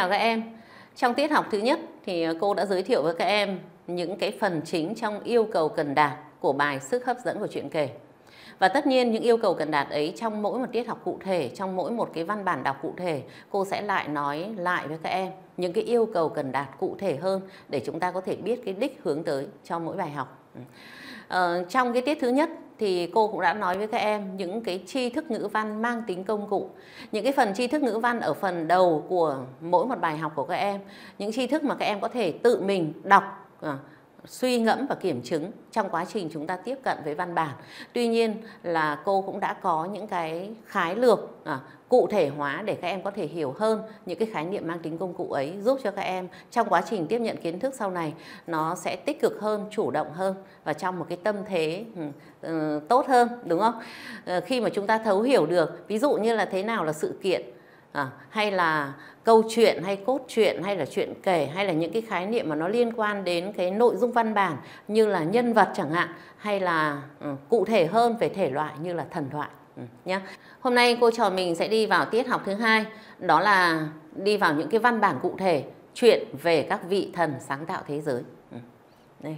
chào các em. Trong tiết học thứ nhất thì cô đã giới thiệu với các em những cái phần chính trong yêu cầu cần đạt của bài Sức hấp dẫn của truyện kể. Và tất nhiên những yêu cầu cần đạt ấy trong mỗi một tiết học cụ thể, trong mỗi một cái văn bản đọc cụ thể, cô sẽ lại nói lại với các em những cái yêu cầu cần đạt cụ thể hơn để chúng ta có thể biết cái đích hướng tới cho mỗi bài học. Trong cái tiết thứ nhất thì cô cũng đã nói với các em những cái tri thức ngữ văn mang tính công cụ. Những cái phần tri thức ngữ văn ở phần đầu của mỗi một bài học của các em, những tri thức mà các em có thể tự mình đọc, suy ngẫm và kiểm chứng trong quá trình chúng ta tiếp cận với văn bản. Tuy nhiên là cô cũng đã có những cái khái lược cụ thể hóa để các em có thể hiểu hơn những cái khái niệm mang tính công cụ ấy, giúp cho các em trong quá trình tiếp nhận kiến thức sau này nó sẽ tích cực hơn, chủ động hơn và trong một cái tâm thế tốt hơn, đúng không? Khi mà chúng ta thấu hiểu được ví dụ như là thế nào là sự kiện, hay là câu chuyện hay cốt truyện hay là chuyện kể, hay là những cái khái niệm mà nó liên quan đến cái nội dung văn bản như là nhân vật chẳng hạn, hay là cụ thể hơn về thể loại như là thần thoại nhá. Hôm nay cô trò mình sẽ đi vào tiết học thứ hai, đó là đi vào những cái văn bản cụ thể, chuyện về các vị thần sáng tạo thế giới. Đây.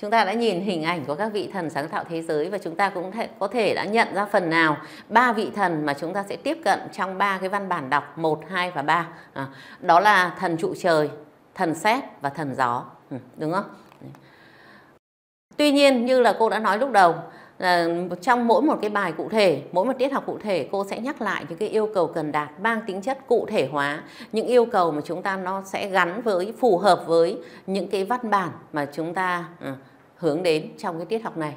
Chúng ta đã nhìn hình ảnh của các vị thần sáng tạo thế giới và chúng ta cũng có thể đã nhận ra phần nào ba vị thần mà chúng ta sẽ tiếp cận trong ba cái văn bản đọc 1, 2 và 3. Đó là thần trụ trời, thần sét và thần gió. Đúng không? Tuy nhiên như là cô đã nói lúc đầu, trong mỗi một cái bài cụ thể, mỗi một tiết học cụ thể, cô sẽ nhắc lại những cái yêu cầu cần đạt mang tính chất cụ thể hóa, những yêu cầu mà chúng ta nó sẽ gắn với, phù hợp với những cái văn bản mà chúng ta hướng đến trong cái tiết học này.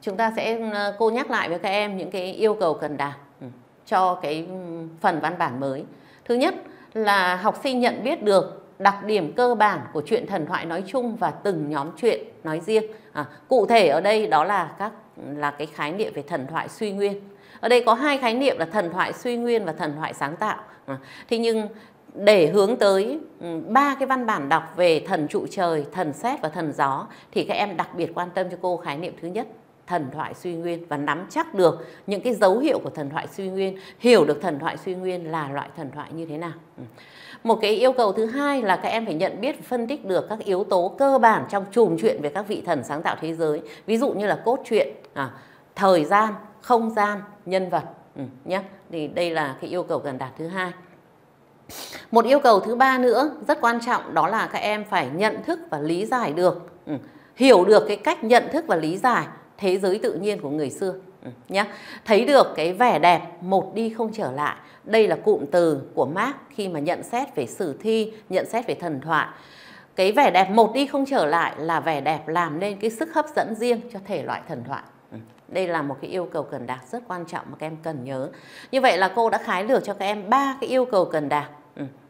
Chúng ta sẽ cô nhắc lại với các em những cái yêu cầu cần đạt cho cái phần văn bản mới. Thứ nhất là học sinh nhận biết được đặc điểm cơ bản của truyện thần thoại nói chung và từng nhóm truyện nói riêng. Cụ thể ở đây đó là cái khái niệm về thần thoại suy nguyên. Ở đây có hai khái niệm là thần thoại suy nguyên và thần thoại sáng tạo. Thế nhưng để hướng tới ba cái văn bản đọc về thần trụ trời, thần sét và thần gió thì các em đặc biệt quan tâm cho cô khái niệm thứ nhất, thần thoại suy nguyên, và nắm chắc được những cái dấu hiệu của thần thoại suy nguyên, hiểu được thần thoại suy nguyên là loại thần thoại như thế nào. Một cái yêu cầu thứ hai là các em phải nhận biết và phân tích được các yếu tố cơ bản trong chùm chuyện về các vị thần sáng tạo thế giới, ví dụ như là cốt truyện, thời gian, không gian, nhân vật nhé. Thì đây là cái yêu cầu cần đạt thứ hai. Một yêu cầu thứ ba nữa rất quan trọng, đó là các em phải nhận thức và lý giải được, hiểu được cái cách nhận thức và lý giải thế giới tự nhiên của người xưa nhé. Thấy được cái vẻ đẹp một đi không trở lại. Đây là cụm từ của Marx khi mà nhận xét về sử thi, nhận xét về thần thoại. Cái vẻ đẹp một đi không trở lại là vẻ đẹp làm nên cái sức hấp dẫn riêng cho thể loại thần thoại. Đây là một cái yêu cầu cần đạt rất quan trọng mà các em cần nhớ. Như vậy là cô đã khái lược cho các em ba cái yêu cầu cần đạt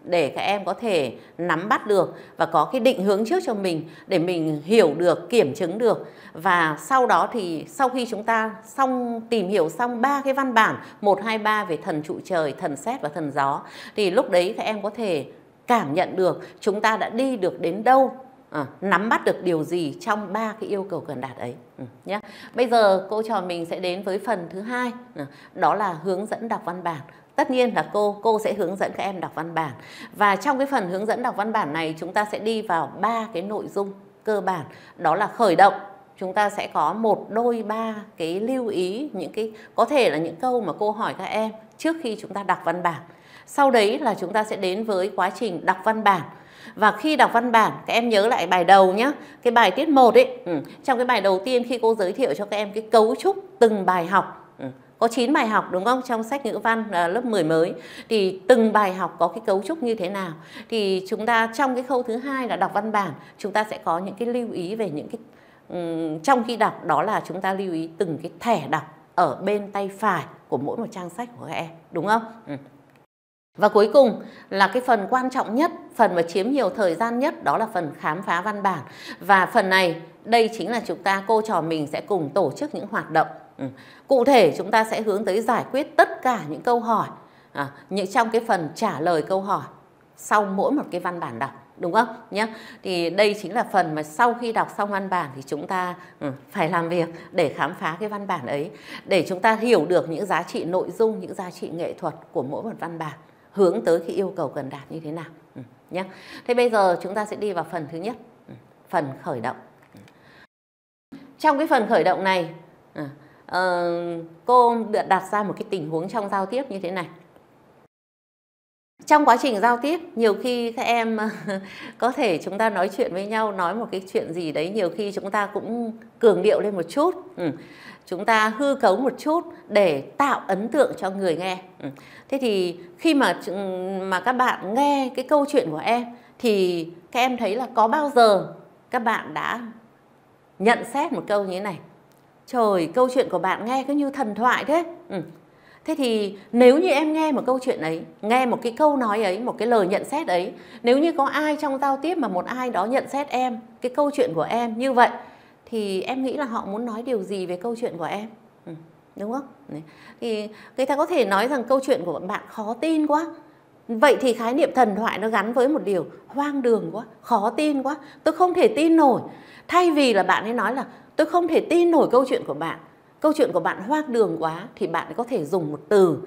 để các em có thể nắm bắt được và có cái định hướng trước cho mình để mình hiểu được, kiểm chứng được. Và sau đó thì sau khi chúng ta tìm hiểu xong ba cái văn bản 1, 2, 3 về thần trụ trời, thần sét và thần gió thì lúc đấy các em có thể cảm nhận được chúng ta đã đi được đến đâu, nắm bắt được điều gì trong ba cái yêu cầu cần đạt ấy nhé. Bây giờ cô trò mình sẽ đến với phần thứ hai, đó là hướng dẫn đọc văn bản. Tất nhiên là cô sẽ hướng dẫn các em đọc văn bản. Và trong cái phần hướng dẫn đọc văn bản này chúng ta sẽ đi vào ba cái nội dung cơ bản. Đó là khởi động. Chúng ta sẽ có một đôi ba cái lưu ý, những cái có thể là những câu mà cô hỏi các em trước khi chúng ta đọc văn bản. Sau đấy là chúng ta sẽ đến với quá trình đọc văn bản. Và khi đọc văn bản, các em nhớ lại bài đầu nhé, cái bài tiết 1 ấy. Trong cái bài đầu tiên khi cô giới thiệu cho các em cái cấu trúc từng bài học, có 9 bài học đúng không? Trong sách ngữ văn lớp 10 mới thì từng bài học có cái cấu trúc như thế nào. Thì chúng ta trong cái khâu thứ hai là đọc văn bản, chúng ta sẽ có những cái lưu ý về những cái trong khi đọc, đó là chúng ta lưu ý từng cái thẻ đọc ở bên tay phải của mỗi một trang sách của các em, đúng không? Và cuối cùng là cái phần quan trọng nhất, phần mà chiếm nhiều thời gian nhất, đó là phần khám phá văn bản. Và phần này đây chính là chúng ta, cô trò mình sẽ cùng tổ chức những hoạt động. Cụ thể chúng ta sẽ hướng tới giải quyết tất cả những câu hỏi những trong cái phần trả lời câu hỏi sau mỗi một cái văn bản đọc. đúng không nhé. Thì đây chính là phần mà sau khi đọc xong văn bản thì chúng ta phải làm việc để khám phá cái văn bản ấy, để chúng ta hiểu được những giá trị nội dung, những giá trị nghệ thuật của mỗi một văn bản hướng tới cái yêu cầu cần đạt như thế nào nhé. Thế bây giờ chúng ta sẽ đi vào phần thứ nhất, phần khởi động. Trong cái phần khởi động này cô đặt ra một cái tình huống trong giao tiếp như thế này. Trong quá trình giao tiếp, nhiều khi các em có thể chúng ta nói chuyện với nhau, nói một cái chuyện gì đấy, nhiều khi chúng ta cũng cường điệu lên một chút, chúng ta hư cấu một chút để tạo ấn tượng cho người nghe. Thế thì khi mà các bạn nghe cái câu chuyện của em thì các em thấy là có bao giờ các bạn đã nhận xét một câu như thế này: trời, câu chuyện của bạn nghe cứ như thần thoại thế. Thế thì nếu như em nghe một câu chuyện ấy, nghe một cái câu nói ấy, một cái lời nhận xét ấy, nếu như có ai trong giao tiếp mà một ai đó nhận xét em, cái câu chuyện của em như vậy, thì em nghĩ là họ muốn nói điều gì về câu chuyện của em? Đúng không? Đấy. Thì người ta có thể nói rằng câu chuyện của bạn khó tin quá. Vậy thì khái niệm thần thoại nó gắn với một điều hoang đường quá, khó tin quá, tôi không thể tin nổi. Thay vì là bạn ấy nói là tôi không thể tin nổi câu chuyện của bạn, câu chuyện của bạn hoang đường quá, thì bạn có thể dùng một từ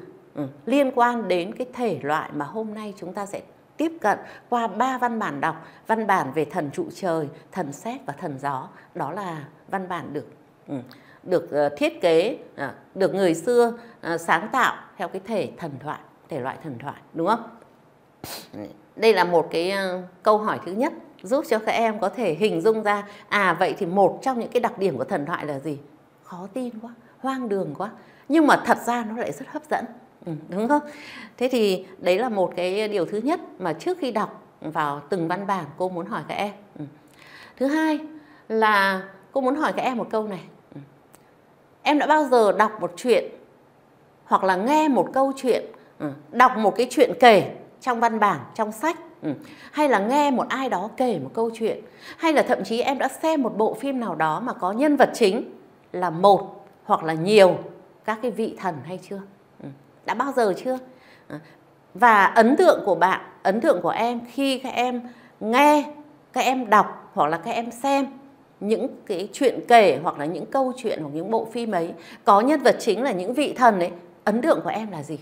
liên quan đến cái thể loại mà hôm nay chúng ta sẽ tiếp cận qua 3 văn bản đọc. Văn bản về thần trụ trời, thần sét và thần gió. Đó là văn bản được thiết kế, được người xưa sáng tạo theo cái thể thần thoại, thể loại thần thoại, đúng không? Đây là một cái câu hỏi thứ nhất giúp cho các em có thể hình dung ra, à vậy thì một trong những cái đặc điểm của thần thoại là gì? Khó tin quá, hoang đường quá, nhưng mà thật ra nó lại rất hấp dẫn, đúng không? Thế thì đấy là một cái điều thứ nhất mà trước khi đọc vào từng văn bản cô muốn hỏi các em. Thứ hai là cô muốn hỏi các em một câu này: em đã bao giờ đọc một chuyện hoặc là nghe một câu chuyện, đọc một cái chuyện kể trong văn bản, trong sách, hay là nghe một ai đó kể một câu chuyện, hay là thậm chí em đã xem một bộ phim nào đó mà có nhân vật chính là một hoặc là nhiều các cái vị thần hay chưa? Đã bao giờ chưa? Và ấn tượng của bạn, ấn tượng của em khi các em nghe, các em đọc hoặc là các em xem những cái chuyện kể hoặc là những câu chuyện hoặc những bộ phim ấy có nhân vật chính là những vị thần ấy, ấn tượng của em là gì?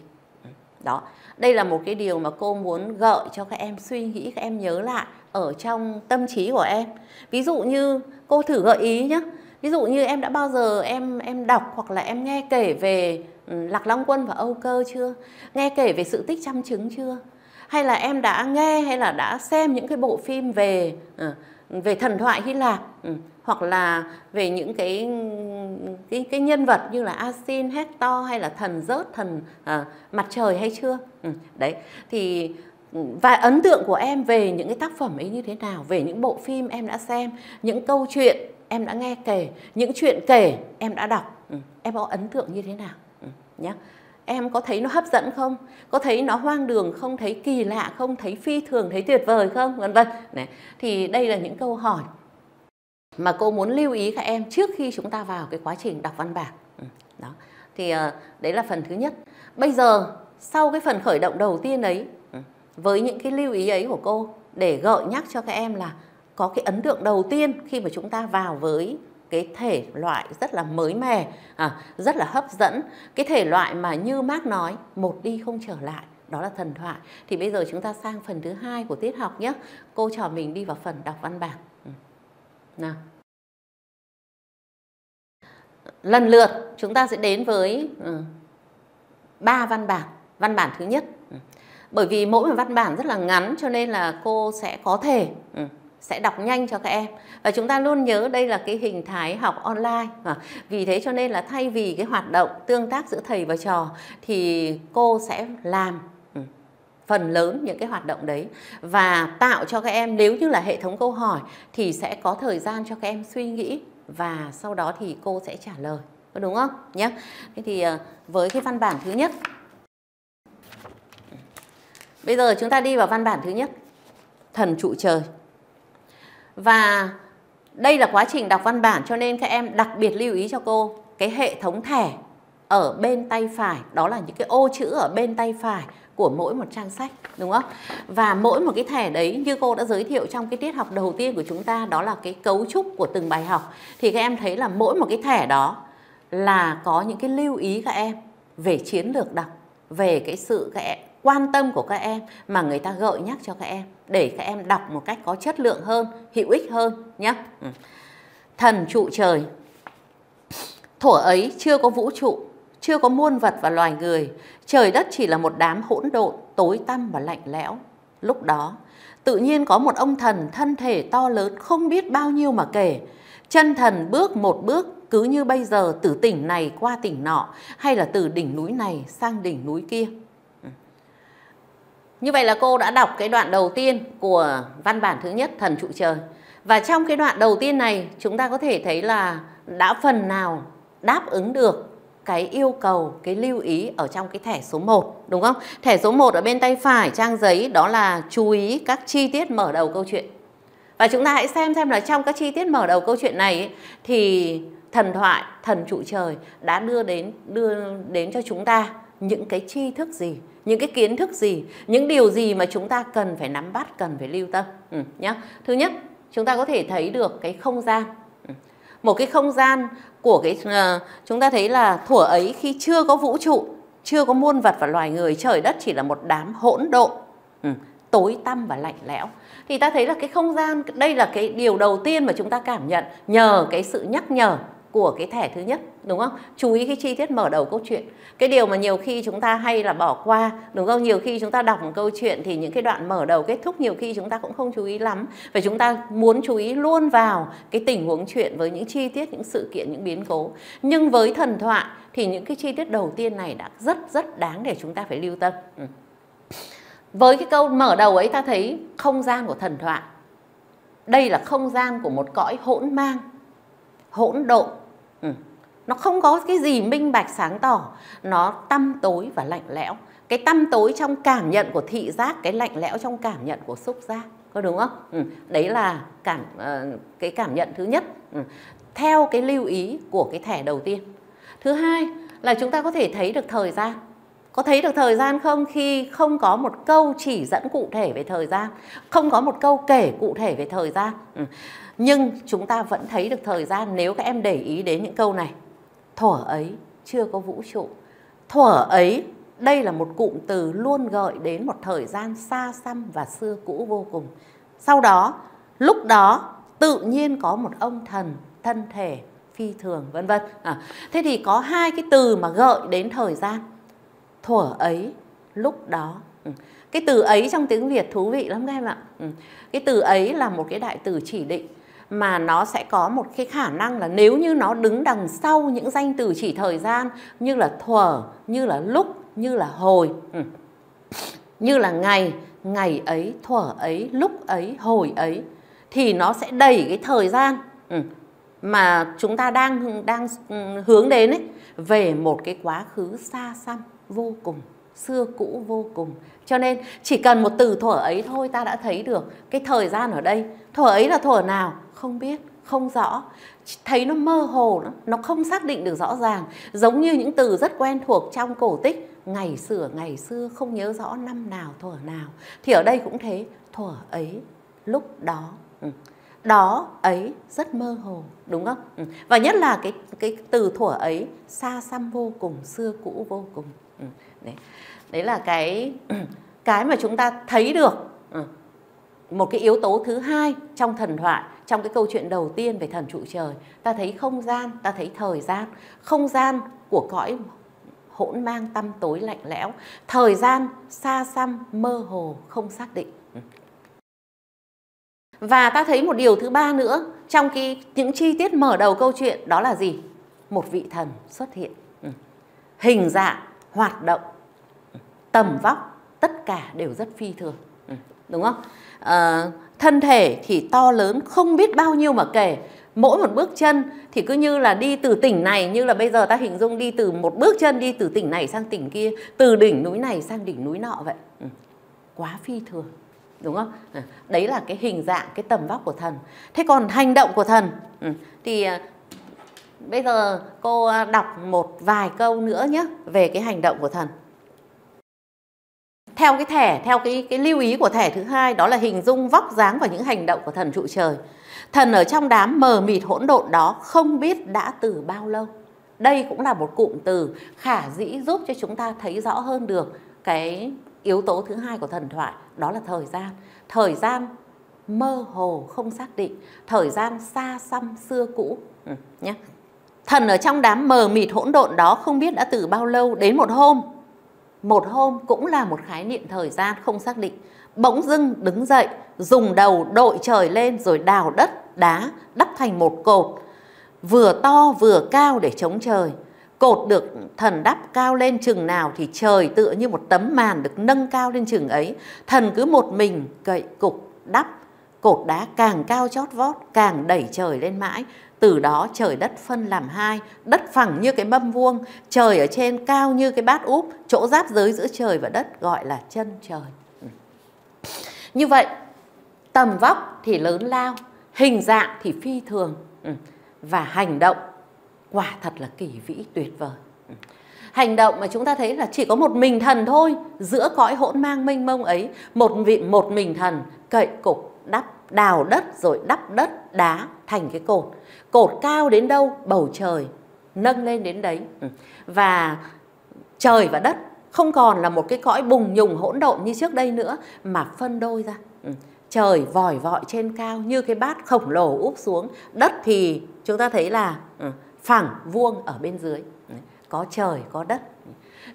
Đó, đây là một cái điều mà cô muốn gợi cho các em suy nghĩ, các em nhớ lại ở trong tâm trí của em. Ví dụ như cô thử gợi ý nhé. Ví dụ như em đã bao giờ em đọc hoặc là em nghe kể về Lạc Long Quân và Âu Cơ chưa? Nghe kể về sự tích Trăm Trứng chưa? Hay là em đã nghe hay là đã xem những cái bộ phim về thần thoại Hy Lạp, hoặc là về những cái nhân vật như là Asin, Hector hay là thần rớt, thần mặt trời hay chưa? Đấy, thì và ấn tượng của em về những cái tác phẩm ấy như thế nào, về những bộ phim em đã xem, những câu chuyện em đã nghe kể, những chuyện kể em đã đọc, em có ấn tượng như thế nào? Nhá. Em có thấy nó hấp dẫn không? Có thấy nó hoang đường không? Thấy kỳ lạ không? Thấy phi thường, thấy tuyệt vời không? Vân vân. Này, thì đây là những câu hỏi mà cô muốn lưu ý các em trước khi chúng ta vào cái quá trình đọc văn bản. Đó. Thì đấy là phần thứ nhất. Bây giờ sau cái phần khởi động đầu tiên ấy, với những cái lưu ý ấy của cô để gợi nhắc cho các em là có cái ấn tượng đầu tiên khi mà chúng ta vào với cái thể loại rất là mới mẻ, rất là hấp dẫn, cái thể loại mà như Marx nói một đi không trở lại, đó là thần thoại. Thì bây giờ chúng ta sang phần thứ hai của tiết học nhé. Cô trò mình đi vào phần đọc văn bản. Nào. Lần lượt chúng ta sẽ đến với 3 văn bản. Văn bản thứ nhất, bởi vì mỗi một văn bản rất là ngắn cho nên là cô sẽ có thể sẽ đọc nhanh cho các em. Và chúng ta luôn nhớ đây là cái hình thái học online. Vì thế cho nên là thay vì cái hoạt động tương tác giữa thầy và trò thì cô sẽ làm phần lớn những cái hoạt động đấy và tạo cho các em, nếu như là hệ thống câu hỏi thì sẽ có thời gian cho các em suy nghĩ và sau đó thì cô sẽ trả lời. Có đúng không? Nhá. Thế thì với cái văn bản thứ nhất, bây giờ chúng ta đi vào văn bản thứ nhất, thần trụ trời. Và đây là quá trình đọc văn bản cho nên các em đặc biệt lưu ý cho cô cái hệ thống thẻ ở bên tay phải, đó là những cái ô chữ ở bên tay phải của mỗi một trang sách, đúng không? Và mỗi một cái thẻ đấy, như cô đã giới thiệu trong cái tiết học đầu tiên của chúng ta, đó là cái cấu trúc của từng bài học. Thì các em thấy là mỗi một cái thẻ đó là có những cái lưu ý các em về chiến lược đọc, về cái sự các em quan tâm của các em mà người ta gợi nhắc cho các em, để các em đọc một cách có chất lượng hơn, hữu ích hơn nhé. Thần trụ trời. Thuở ấy chưa có vũ trụ, chưa có muôn vật và loài người, trời đất chỉ là một đám hỗn độn, tối tăm và lạnh lẽo. Lúc đó, tự nhiên có một ông thần thân thể to lớn không biết bao nhiêu mà kể. Chân thần bước một bước, cứ như bây giờ từ tỉnh này qua tỉnh nọ, hay là từ đỉnh núi này sang đỉnh núi kia. Như vậy là cô đã đọc cái đoạn đầu tiên của văn bản thứ nhất, Thần trụ trời. Và trong cái đoạn đầu tiên này, chúng ta có thể thấy là đã phần nào đáp ứng được cái yêu cầu, cái lưu ý ở trong cái thẻ số 1, đúng không? Thẻ số 1 ở bên tay phải trang giấy, đó là chú ý các chi tiết mở đầu câu chuyện. Và chúng ta hãy xem là trong các chi tiết mở đầu câu chuyện này ấy, thì thần thoại, thần trụ trời đã đưa đến cho chúng ta những cái tri thức gì, những cái kiến thức gì, những điều gì mà chúng ta cần phải nắm bắt, cần phải lưu tâm nhá. Thứ nhất, chúng ta có thể thấy được cái không gian. Một cái không gian của cái chúng ta thấy là thuở ấy khi chưa có vũ trụ, chưa có muôn vật và loài người, trời đất chỉ là một đám hỗn độn, tối tăm và lạnh lẽo. Thì ta thấy là cái không gian, đây là cái điều đầu tiên mà chúng ta cảm nhận nhờ cái sự nhắc nhở của cái thẻ thứ nhất, đúng không? Chú ý cái chi tiết mở đầu câu chuyện. Cái điều mà nhiều khi chúng ta hay là bỏ qua, đúng không? Nhiều khi chúng ta đọc một câu chuyện thì những cái đoạn mở đầu kết thúc nhiều khi chúng ta cũng không chú ý lắm. Và chúng ta muốn chú ý luôn vào cái tình huống chuyện với những chi tiết, những sự kiện, những biến cố. Nhưng với thần thoại thì những cái chi tiết đầu tiên này đã rất đáng để chúng ta phải lưu tâm. Với cái câu mở đầu ấy ta thấy không gian của thần thoại. Đây là không gian của một cõi hỗn mang, hỗn độn. Nó không có cái gì minh bạch sáng tỏ, nó tăm tối và lạnh lẽo. Cái tăm tối trong cảm nhận của thị giác, cái lạnh lẽo trong cảm nhận của xúc giác, có đúng không? Đấy là cái cảm nhận thứ nhất, theo cái lưu ý của cái thẻ đầu tiên. Thứ hai là chúng ta có thể thấy được thời gian. Có thấy được thời gian không? Khi không có một câu chỉ dẫn cụ thể về thời gian, không có một câu kể cụ thể về thời gian, nhưng chúng ta vẫn thấy được thời gian nếu các em để ý đến những câu này. Thuở ấy chưa có vũ trụ. Thuở ấy, đây là một cụm từ luôn gợi đến một thời gian xa xăm và xưa cũ vô cùng. Sau đó, lúc đó tự nhiên có một ông thần thân thể phi thường, vân vân. Thế thì có hai cái từ mà gợi đến thời gian. Thuở ấy, lúc đó. Cái từ ấy trong tiếng Việt thú vị lắm các em ạ. Cái từ ấy là một cái đại từ chỉ định mà nó sẽ có một cái khả năng là nếu như nó đứng đằng sau những danh từ chỉ thời gian như là thuở, như là lúc, như là hồi, như là ngày, ngày ấy, thuở ấy, lúc ấy, hồi ấy, thì nó sẽ đẩy cái thời gian mà chúng ta đang hướng đến ấy, về một cái quá khứ xa xăm vô cùng, xưa cũ vô cùng. Cho nên chỉ cần một từ thuở ấy thôi ta đã thấy được cái thời gian ở đây. Thuở ấy là thuở nào? Không biết, không rõ. Thấy nó mơ hồ, nó không xác định được rõ ràng. Giống như những từ rất quen thuộc trong cổ tích, ngày xưa, ngày xưa, không nhớ rõ năm nào, thuở nào. Thì ở đây cũng thế, thuở ấy, lúc đó. Đó ấy rất mơ hồ, đúng không? Và nhất là cái từ thuở ấy xa xăm vô cùng, xưa cũ vô cùng. Đấy là cái mà chúng ta thấy được một cái yếu tố thứ hai trong thần thoại, trong cái câu chuyện đầu tiên về thần trụ trời. Ta thấy không gian, ta thấy thời gian. Không gian của cõi hỗn mang tăm tối lạnh lẽo, thời gian xa xăm mơ hồ không xác định. Và ta thấy một điều thứ ba nữa trong những chi tiết mở đầu câu chuyện, đó là gì? Một vị thần xuất hiện, hình dạng, hoạt động, tầm vóc, tất cả đều rất phi thường, đúng không? Thân thể thì to lớn không biết bao nhiêu mà kể. Mỗi một bước chân thì cứ như là đi từ tỉnh này, như là bây giờ ta hình dung đi từ một bước chân đi từ tỉnh này sang tỉnh kia, từ đỉnh núi này sang đỉnh núi nọ vậy. Quá phi thường, đúng không? Đấy là cái hình dạng, cái tầm vóc của thần. Thế còn hành động của thần thì Bây giờ cô đọc một vài câu nữa nhé về cái hành động của thần. Theo cái thẻ, theo cái lưu ý của thẻ thứ hai, đó là hình dung vóc dáng và những hành động của thần trụ trời. Thần ở trong đám mờ mịt hỗn độn đó không biết đã từ bao lâu. Đây cũng là một cụm từ khả dĩ giúp cho chúng ta thấy rõ hơn được cái yếu tố thứ hai của thần thoại, đó là thời gian. Thời gian mơ hồ không xác định, thời gian xa xăm xưa cũ nhé. Thần ở trong đám mờ mịt hỗn độn đó không biết đã từ bao lâu, đến một hôm. Một hôm cũng là một khái niệm thời gian không xác định. Bỗng dưng đứng dậy, dùng đầu đội trời lên rồi đào đất, đá, đắp thành một cột. Vừa to vừa cao để chống trời. Cột được thần đắp cao lên chừng nào thì trời tựa như một tấm màn được nâng cao lên chừng ấy. Thần cứ một mình cậy cục đắp, cột đá càng cao chót vót, càng đẩy trời lên mãi. Từ đó trời đất phân làm hai, đất phẳng như cái mâm vuông, trời ở trên cao như cái bát úp, chỗ giáp giới giữa trời và đất gọi là chân trời. Như vậy, tầm vóc thì lớn lao, hình dạng thì phi thường, và hành động quả thật là kỳ vĩ tuyệt vời. Hành động mà chúng ta thấy là chỉ có một mình thần thôi, giữa cõi hỗn mang mênh mông ấy, một mình thần cậy cục đắp, đào đất rồi đắp đất đá thành cái cột. Cột cao đến đâu bầu trời nâng lên đến đấy. Và trời và đất không còn là một cái cõi bùng nhùng hỗn độn như trước đây nữa, mà phân đôi ra. Trời vòi vọi trên cao như cái bát khổng lồ úp xuống, đất thì chúng ta thấy là phẳng vuông ở bên dưới, có trời có đất.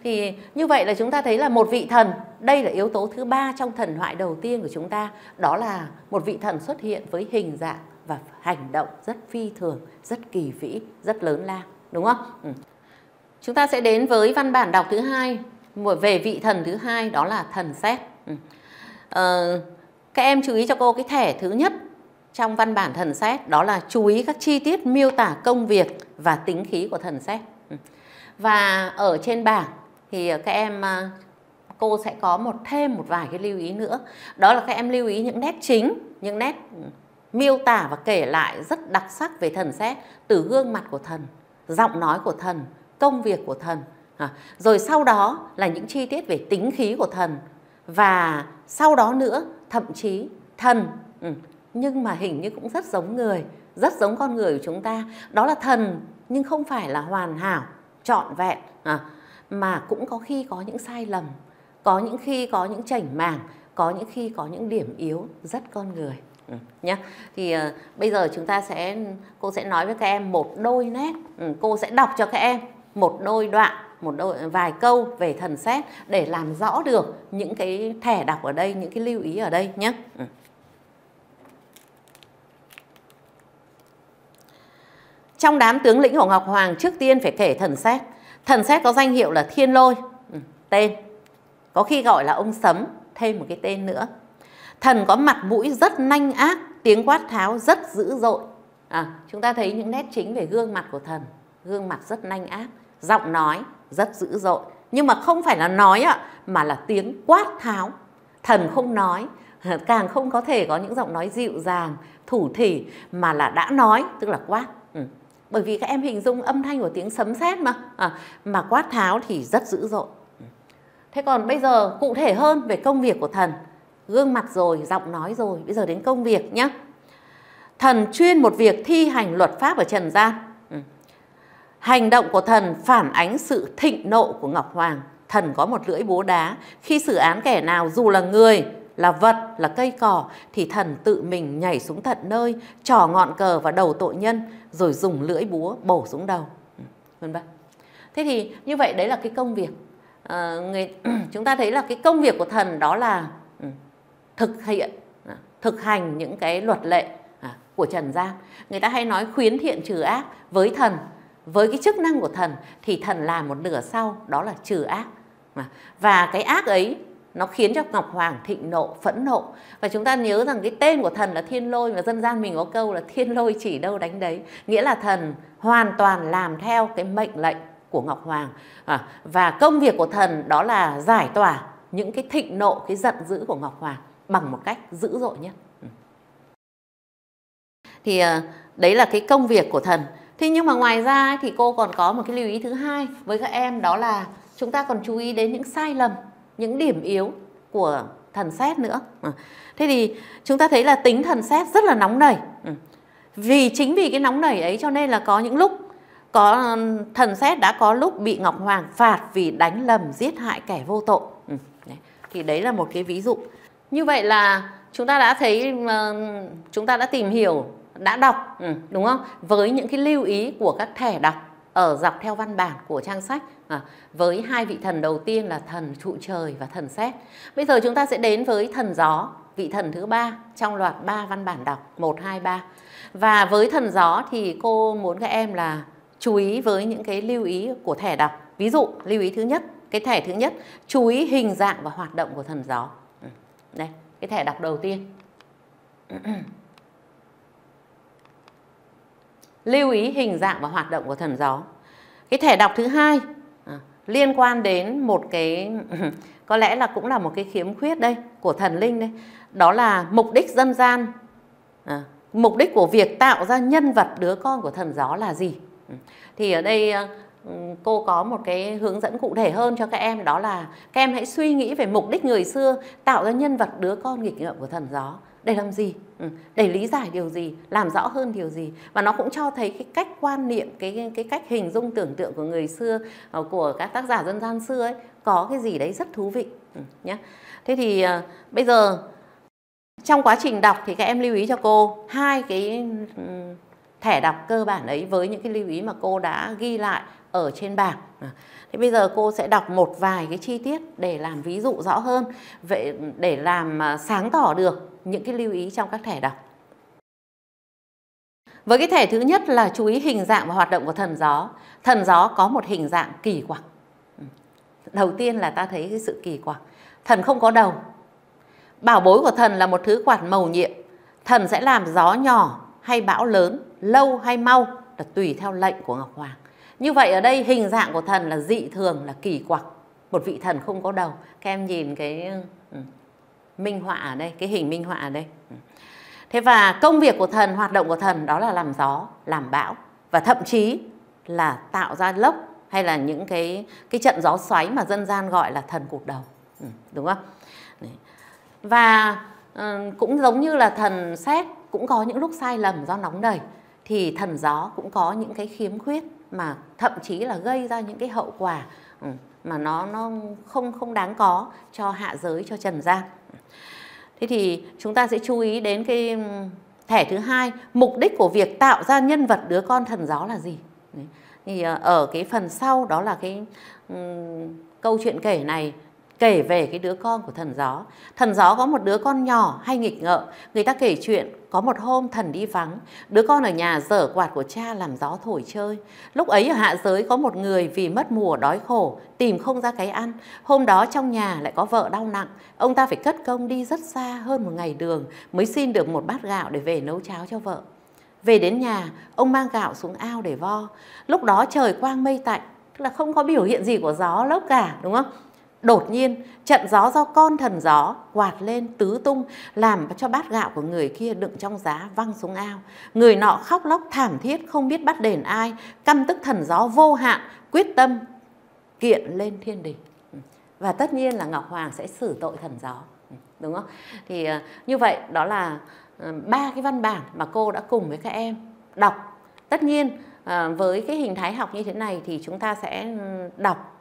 Thì như vậy là chúng ta thấy là một vị thần, đây là yếu tố thứ ba trong thần thoại đầu tiên của chúng ta, đó là một vị thần xuất hiện với hình dạng và hành động rất phi thường, rất kỳ vĩ, rất lớn lao, đúng không? Chúng ta sẽ đến với văn bản đọc thứ hai về vị thần thứ hai, đó là thần Sét. Các em chú ý cho cô cái thẻ thứ nhất trong văn bản thần Sét, đó là chú ý các chi tiết miêu tả công việc và tính khí của thần Sét. Và ở trên bảng thì các em, cô sẽ có thêm một vài cái lưu ý nữa. Đó là các em lưu ý những nét chính, những nét miêu tả và kể lại rất đặc sắc về thần Sét, từ gương mặt của thần, giọng nói của thần, công việc của thần. Rồi sau đó là những chi tiết về tính khí của thần. Và sau đó nữa, thậm chí thần nhưng mà hình như cũng rất giống người, rất giống con người của chúng ta. Đó là thần nhưng không phải là hoàn hảo, trọn vẹn, mà cũng có khi có những sai lầm, có những khi có những chảnh mảng, có những khi có những điểm yếu rất con người nhé. Thì bây giờ chúng ta sẽ, cô sẽ nói với các em một đôi nét, cô sẽ đọc cho các em một đôi đoạn, vài câu về thần Sét để làm rõ được những cái thẻ đọc ở đây, những cái lưu ý ở đây nhé. Trong đám tướng lĩnh của Ngọc Hoàng, trước tiên phải kể thần Sét. Thần Sét có danh hiệu là Thiên Lôi, tên, có khi gọi là ông Sấm, thêm một cái tên nữa. Thần có mặt mũi rất nanh ác, tiếng quát tháo rất dữ dội. Chúng ta thấy những nét chính về gương mặt của thần, gương mặt rất nanh ác, giọng nói rất dữ dội. Nhưng mà không phải là nói mà là tiếng quát tháo. Thần không nói, càng không có thể có những giọng nói dịu dàng, thủ thỉ, mà là đã nói, tức là quát. Bởi vì các em hình dung âm thanh của tiếng sấm sét mà quát tháo thì rất dữ dội. Thế còn bây giờ cụ thể hơn về công việc của thần. Gương mặt rồi, giọng nói rồi, bây giờ đến công việc nhé. Thần chuyên một việc thi hành luật pháp ở trần gian. Hành động của thần phản ánh sự thịnh nộ của Ngọc Hoàng. Thần có một lưỡi búa đá, khi xử án kẻ nào dù là người, là vật, là cây cỏ, thì thần tự mình nhảy xuống tận nơi, trỏ ngọn cờ vào đầu tội nhân, rồi dùng lưỡi búa bổ xuống đầu. Thế thì như vậy đấy là cái công việc. Chúng ta thấy là cái công việc của thần đó là thực hành những cái luật lệ của trần gian. Người ta hay nói khuyến thiện trừ ác. Với thần, với cái chức năng của thần thì thần làm một nửa sau, đó là trừ ác. Và cái ác ấy nó khiến cho Ngọc Hoàng thịnh nộ, phẫn nộ. Và chúng ta nhớ rằng cái tên của thần là Thiên Lôi, và dân gian mình có câu là thiên lôi chỉ đâu đánh đấy, nghĩa là thần hoàn toàn làm theo cái mệnh lệnh của Ngọc Hoàng. Và công việc của thần đó là giải tỏa những cái thịnh nộ, cái giận dữ của Ngọc Hoàng bằng một cách dữ dội nhất. Thì đấy là cái công việc của thần. Thế nhưng mà ngoài ra thì cô còn có một cái lưu ý thứ hai với các em, đó là chúng ta còn chú ý đến những sai lầm, những điểm yếu của thần Sét nữa. Thế thì chúng ta thấy là tính thần Sét rất là nóng nảy. Vì chính vì cái nóng nảy ấy cho nên là có những lúc có thần Sét đã có lúc bị Ngọc Hoàng phạt vì đánh lầm giết hại kẻ vô tội. Thì đấy là một cái ví dụ. Như vậy là chúng ta đã thấy, chúng ta đã tìm hiểu, đã đọc, đúng không? Với những cái lưu ý của các thẻ đọc ở dọc theo văn bản của trang sách, với hai vị thần đầu tiên là thần trụ trời và thần Sét. Bây giờ chúng ta sẽ đến với thần gió, vị thần thứ ba trong loạt 3 văn bản đọc 1, 2, 3. Và với thần gió thì cô muốn các em là chú ý với những cái lưu ý của thẻ đọc. Ví dụ lưu ý thứ nhất, cái thẻ thứ nhất, chú ý hình dạng và hoạt động của thần gió. Đây, cái thẻ đọc đầu tiên. Lưu ý hình dạng và hoạt động của thần gió. Cái thẻ đọc thứ hai liên quan đến một cái, có lẽ là cũng là một cái khiếm khuyết đây của thần linh đây, đó là mục đích dân gian, mục đích của việc tạo ra nhân vật đứa con của thần gió là gì. Thì ở đây cô có một cái hướng dẫn cụ thể hơn cho các em, đó là các em hãy suy nghĩ về mục đích người xưa tạo ra nhân vật đứa con nghịch ngợm của thần gió để làm gì, để lý giải điều gì, làm rõ hơn điều gì. Và nó cũng cho thấy cái cách quan niệm, cái cách hình dung tưởng tượng của người xưa, của các tác giả dân gian xưa ấy, có cái gì đấy rất thú vị nhé. Thế thì bây giờ trong quá trình đọc thì các em lưu ý cho cô hai cái thẻ đọc cơ bản ấy với những cái lưu ý mà cô đã ghi lại ở trên bảng. Thế bây giờ cô sẽ đọc một vài cái chi tiết để làm ví dụ rõ hơn, vậy để làm sáng tỏ được những cái lưu ý trong các thẻ đọc. Với cái thẻ thứ nhất là chú ý hình dạng và hoạt động của thần gió. Thần gió có một hình dạng kỳ quặc. Đầu tiên là ta thấy cái sự kỳ quặc. Thần không có đầu. Bảo bối của thần là một thứ quạt màu nhiệm. Thần sẽ làm gió nhỏ hay bão lớn, lâu hay mau là tùy theo lệnh của Ngọc Hoàng. Như vậy ở đây hình dạng của thần là dị thường, là kỳ quặc. Một vị thần không có đầu. Các em nhìn cái minh họa ở đây, cái hình minh họa ở đây. Thế và công việc của thần, hoạt động của thần đó là làm gió, làm bão và thậm chí là tạo ra lốc hay là những cái trận gió xoáy mà dân gian gọi là thần cụt đầu, đúng không? Và cũng giống như là thần Sét cũng có những lúc sai lầm do nóng nảy, thì thần gió cũng có những cái khiếm khuyết mà thậm chí là gây ra những cái hậu quả mà nó không đáng có cho hạ giới, cho trần gian. Thế thì chúng ta sẽ chú ý đến cái thẻ thứ hai, mục đích của việc tạo ra nhân vật đứa con thần gió là gì. Đấy. Thì ở cái phần sau đó là cái câu chuyện kể này kể về cái đứa con của thần gió. Thần gió có một đứa con nhỏ hay nghịch ngợm. Người ta kể chuyện có một hôm thần đi vắng, đứa con ở nhà giở quạt của cha làm gió thổi chơi. Lúc ấy ở hạ giới có một người vì mất mùa đói khổ, tìm không ra cái ăn. Hôm đó trong nhà lại có vợ đau nặng, ông ta phải cất công đi rất xa hơn một ngày đường mới xin được một bát gạo để về nấu cháo cho vợ. Về đến nhà, ông mang gạo xuống ao để vo. Lúc đó trời quang mây tạnh, tức là không có biểu hiện gì của gió lốc cả, đúng không? Đột nhiên, trận gió do con thần gió quạt lên tứ tung, làm cho bát gạo của người kia đựng trong giá văng xuống ao. Người nọ khóc lóc thảm thiết, không biết bắt đền ai. Căm tức thần gió vô hạn, quyết tâm kiện lên thiên đình. Và tất nhiên là Ngọc Hoàng sẽ xử tội thần gió, đúng không? Thì như vậy đó là 3 cái văn bản mà cô đã cùng với các em đọc. Tất nhiên với cái hình thái học như thế này thì chúng ta sẽ đọc,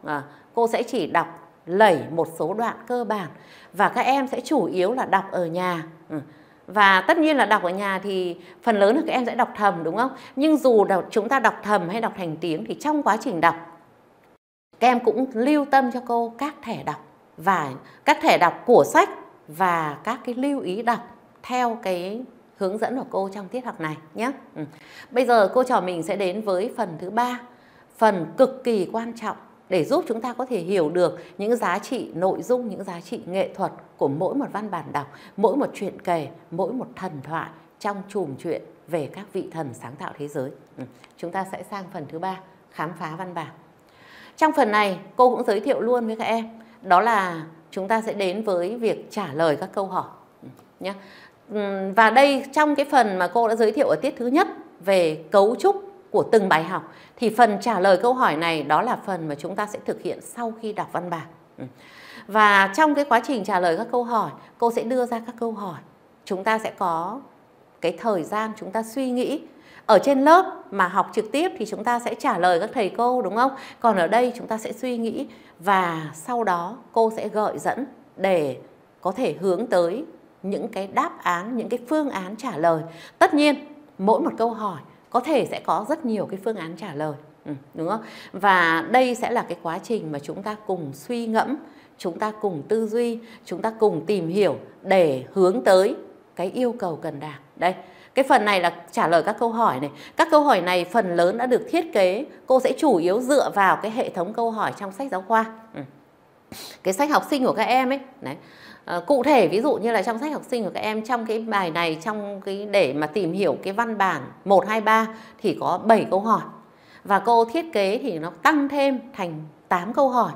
cô sẽ chỉ đọc lẩy một số đoạn cơ bản, và các em sẽ chủ yếu là đọc ở nhà. Và tất nhiên là đọc ở nhà thì phần lớn là các em sẽ đọc thầm, đúng không? Nhưng dù chúng ta đọc thầm hay đọc thành tiếng thì trong quá trình đọc các em cũng lưu tâm cho cô các thẻ đọc và các thẻ đọc của sách và các cái lưu ý đọc theo cái hướng dẫn của cô trong tiết học này nhé. Bây giờ cô trò mình sẽ đến với phần thứ 3, phần cực kỳ quan trọng để giúp chúng ta có thể hiểu được những giá trị nội dung, những giá trị nghệ thuật của mỗi một văn bản đọc, mỗi một chuyện kể, mỗi một thần thoại trong chùm chuyện về các vị thần sáng tạo thế giới. Chúng ta sẽ sang phần thứ 3, khám phá văn bản. Trong phần này, cô cũng giới thiệu luôn với các em, đó là chúng ta sẽ đến với việc trả lời các câu hỏi. Và đây, trong cái phần mà cô đã giới thiệu ở tiết thứ nhất về cấu trúc của từng bài học, thì phần trả lời câu hỏi này đó là phần mà chúng ta sẽ thực hiện sau khi đọc văn bản. Và trong cái quá trình trả lời các câu hỏi, cô sẽ đưa ra các câu hỏi. Chúng ta sẽ có cái thời gian chúng ta suy nghĩ. Ở trên lớp mà học trực tiếp thì chúng ta sẽ trả lời các thầy cô, đúng không? Còn ở đây chúng ta sẽ suy nghĩ và sau đó cô sẽ gợi dẫn để có thể hướng tới những cái đáp án, những cái phương án trả lời. Tất nhiên, mỗi một câu hỏi có thể sẽ có rất nhiều cái phương án trả lời. Đúng không? Và đây sẽ là cái quá trình mà chúng ta cùng suy ngẫm, chúng ta cùng tư duy, chúng ta cùng tìm hiểu để hướng tới cái yêu cầu cần đạt. Đây, cái phần này là trả lời các câu hỏi này. Các câu hỏi này phần lớn đã được thiết kế, cô sẽ chủ yếu dựa vào cái hệ thống câu hỏi trong sách giáo khoa. Cái sách học sinh của các em ấy. Đấy. Cụ thể ví dụ như là trong sách học sinh của các em, trong cái bài này, trong cái để mà tìm hiểu cái văn bản 1, 2, 3 thì có 7 câu hỏi. Và cô thiết kế thì nó tăng thêm thành 8 câu hỏi.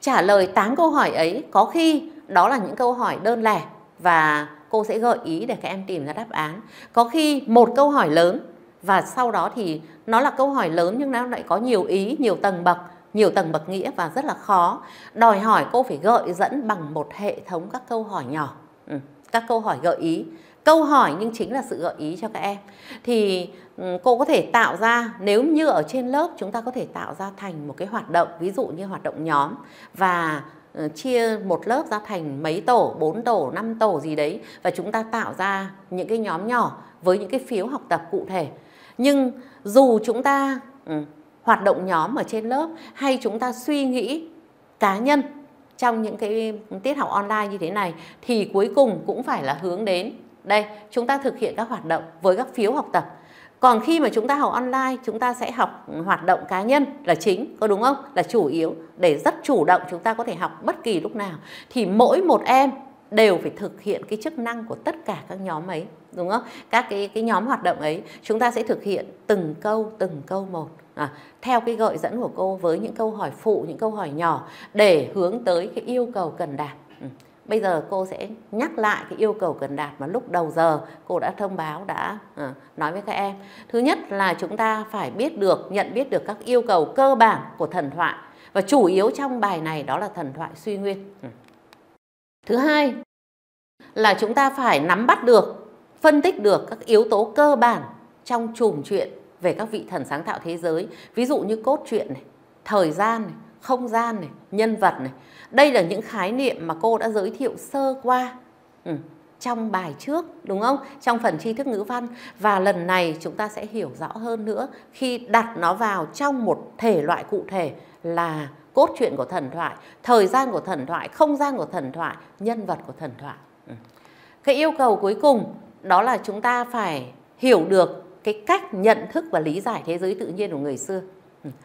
Trả lời 8 câu hỏi ấy có khi đó là những câu hỏi đơn lẻ và cô sẽ gợi ý để các em tìm ra đáp án. Có khi một câu hỏi lớn và sau đó thì nó là câu hỏi lớn nhưng nó lại có nhiều ý, nhiều tầng bậc nghĩa và rất là khó. Đòi hỏi cô phải gợi dẫn bằng một hệ thống các câu hỏi nhỏ, các câu hỏi gợi ý. Câu hỏi nhưng chính là sự gợi ý cho các em. Thì cô có thể tạo ra, nếu như ở trên lớp chúng ta có thể tạo ra thành một cái hoạt động, ví dụ như hoạt động nhóm, và chia một lớp ra thành mấy tổ, 4 tổ, 5 tổ gì đấy, và chúng ta tạo ra những cái nhóm nhỏ với những cái phiếu học tập cụ thể. Nhưng dù chúng ta hoạt động nhóm ở trên lớp hay chúng ta suy nghĩ cá nhân trong những cái tiết học online như thế này, thì cuối cùng cũng phải là hướng đến đây, chúng ta thực hiện các hoạt động với các phiếu học tập. Còn khi mà chúng ta học online, chúng ta sẽ học hoạt động cá nhân là chính, có đúng không? Là chủ yếu để rất chủ động, chúng ta có thể học bất kỳ lúc nào. Thì mỗi một em đều phải thực hiện cái chức năng của tất cả các nhóm ấy, đúng không? Các cái nhóm hoạt động ấy, chúng ta sẽ thực hiện từng câu một. Theo cái gợi dẫn của cô với những câu hỏi phụ, những câu hỏi nhỏ để hướng tới cái yêu cầu cần đạt. Bây giờ cô sẽ nhắc lại cái yêu cầu cần đạt mà lúc đầu giờ cô đã thông báo, đã nói với các em. Thứ nhất là chúng ta phải biết được, nhận biết được các yêu cầu cơ bản của thần thoại. Và chủ yếu trong bài này đó là thần thoại Suy Nguyên. Thứ hai là chúng ta phải nắm bắt được, phân tích được các yếu tố cơ bản trong chùm chuyện về các vị thần sáng tạo thế giới. Ví dụ như cốt truyện này, thời gian này, không gian này, nhân vật này. Đây là những khái niệm mà cô đã giới thiệu sơ qua trong bài trước, đúng không? Trong phần tri thức ngữ văn. Và lần này chúng ta sẽ hiểu rõ hơn nữa khi đặt nó vào trong một thể loại cụ thể là cốt truyện của thần thoại, thời gian của thần thoại, không gian của thần thoại, nhân vật của thần thoại. Cái yêu cầu cuối cùng đó là chúng ta phải hiểu được cái cách nhận thức và lý giải thế giới tự nhiên của người xưa.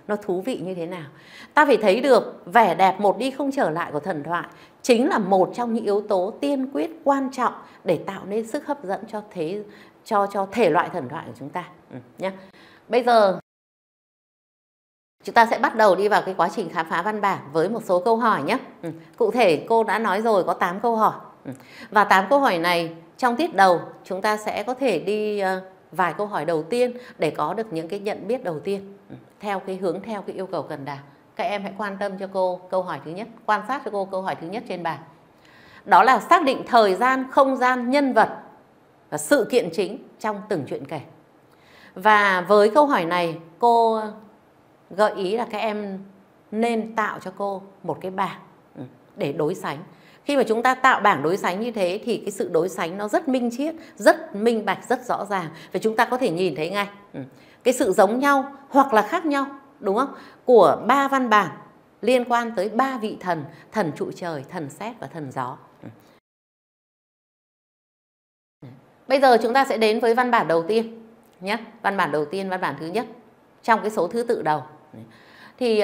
Nó thú vị như thế nào? Ta phải thấy được vẻ đẹp một đi không trở lại của thần thoại chính là một trong những yếu tố tiên quyết quan trọng để tạo nên sức hấp dẫn cho thể loại thần thoại của chúng ta. Nhá. Bây giờ chúng ta sẽ bắt đầu đi vào cái quá trình khám phá văn bản với một số câu hỏi nhé. Cụ thể cô đã nói rồi, có 8 câu hỏi. Và 8 câu hỏi này trong tiết đầu chúng ta sẽ có thể đi vài câu hỏi đầu tiên để có được những cái nhận biết đầu tiên theo cái hướng, theo cái yêu cầu cần đạt. Các em hãy quan tâm cho cô câu hỏi thứ nhất, quan sát cho cô câu hỏi thứ nhất trên bài. Đó là xác định thời gian, không gian, nhân vật và sự kiện chính trong từng chuyện kể. Và với câu hỏi này cô gợi ý là các em nên tạo cho cô một cái bảng để đối sánh. Khi mà chúng ta tạo bảng đối sánh như thế thì cái sự đối sánh nó rất minh triết, rất minh bạch, rất rõ ràng. Và chúng ta có thể nhìn thấy ngay cái sự giống nhau hoặc là khác nhau, đúng không? Của 3 văn bản liên quan tới 3 vị thần, thần trụ trời, thần sét và thần gió. Bây giờ chúng ta sẽ đến với văn bản đầu tiên nhé. Văn bản đầu tiên, văn bản thứ nhất trong cái số thứ tự đầu. Thì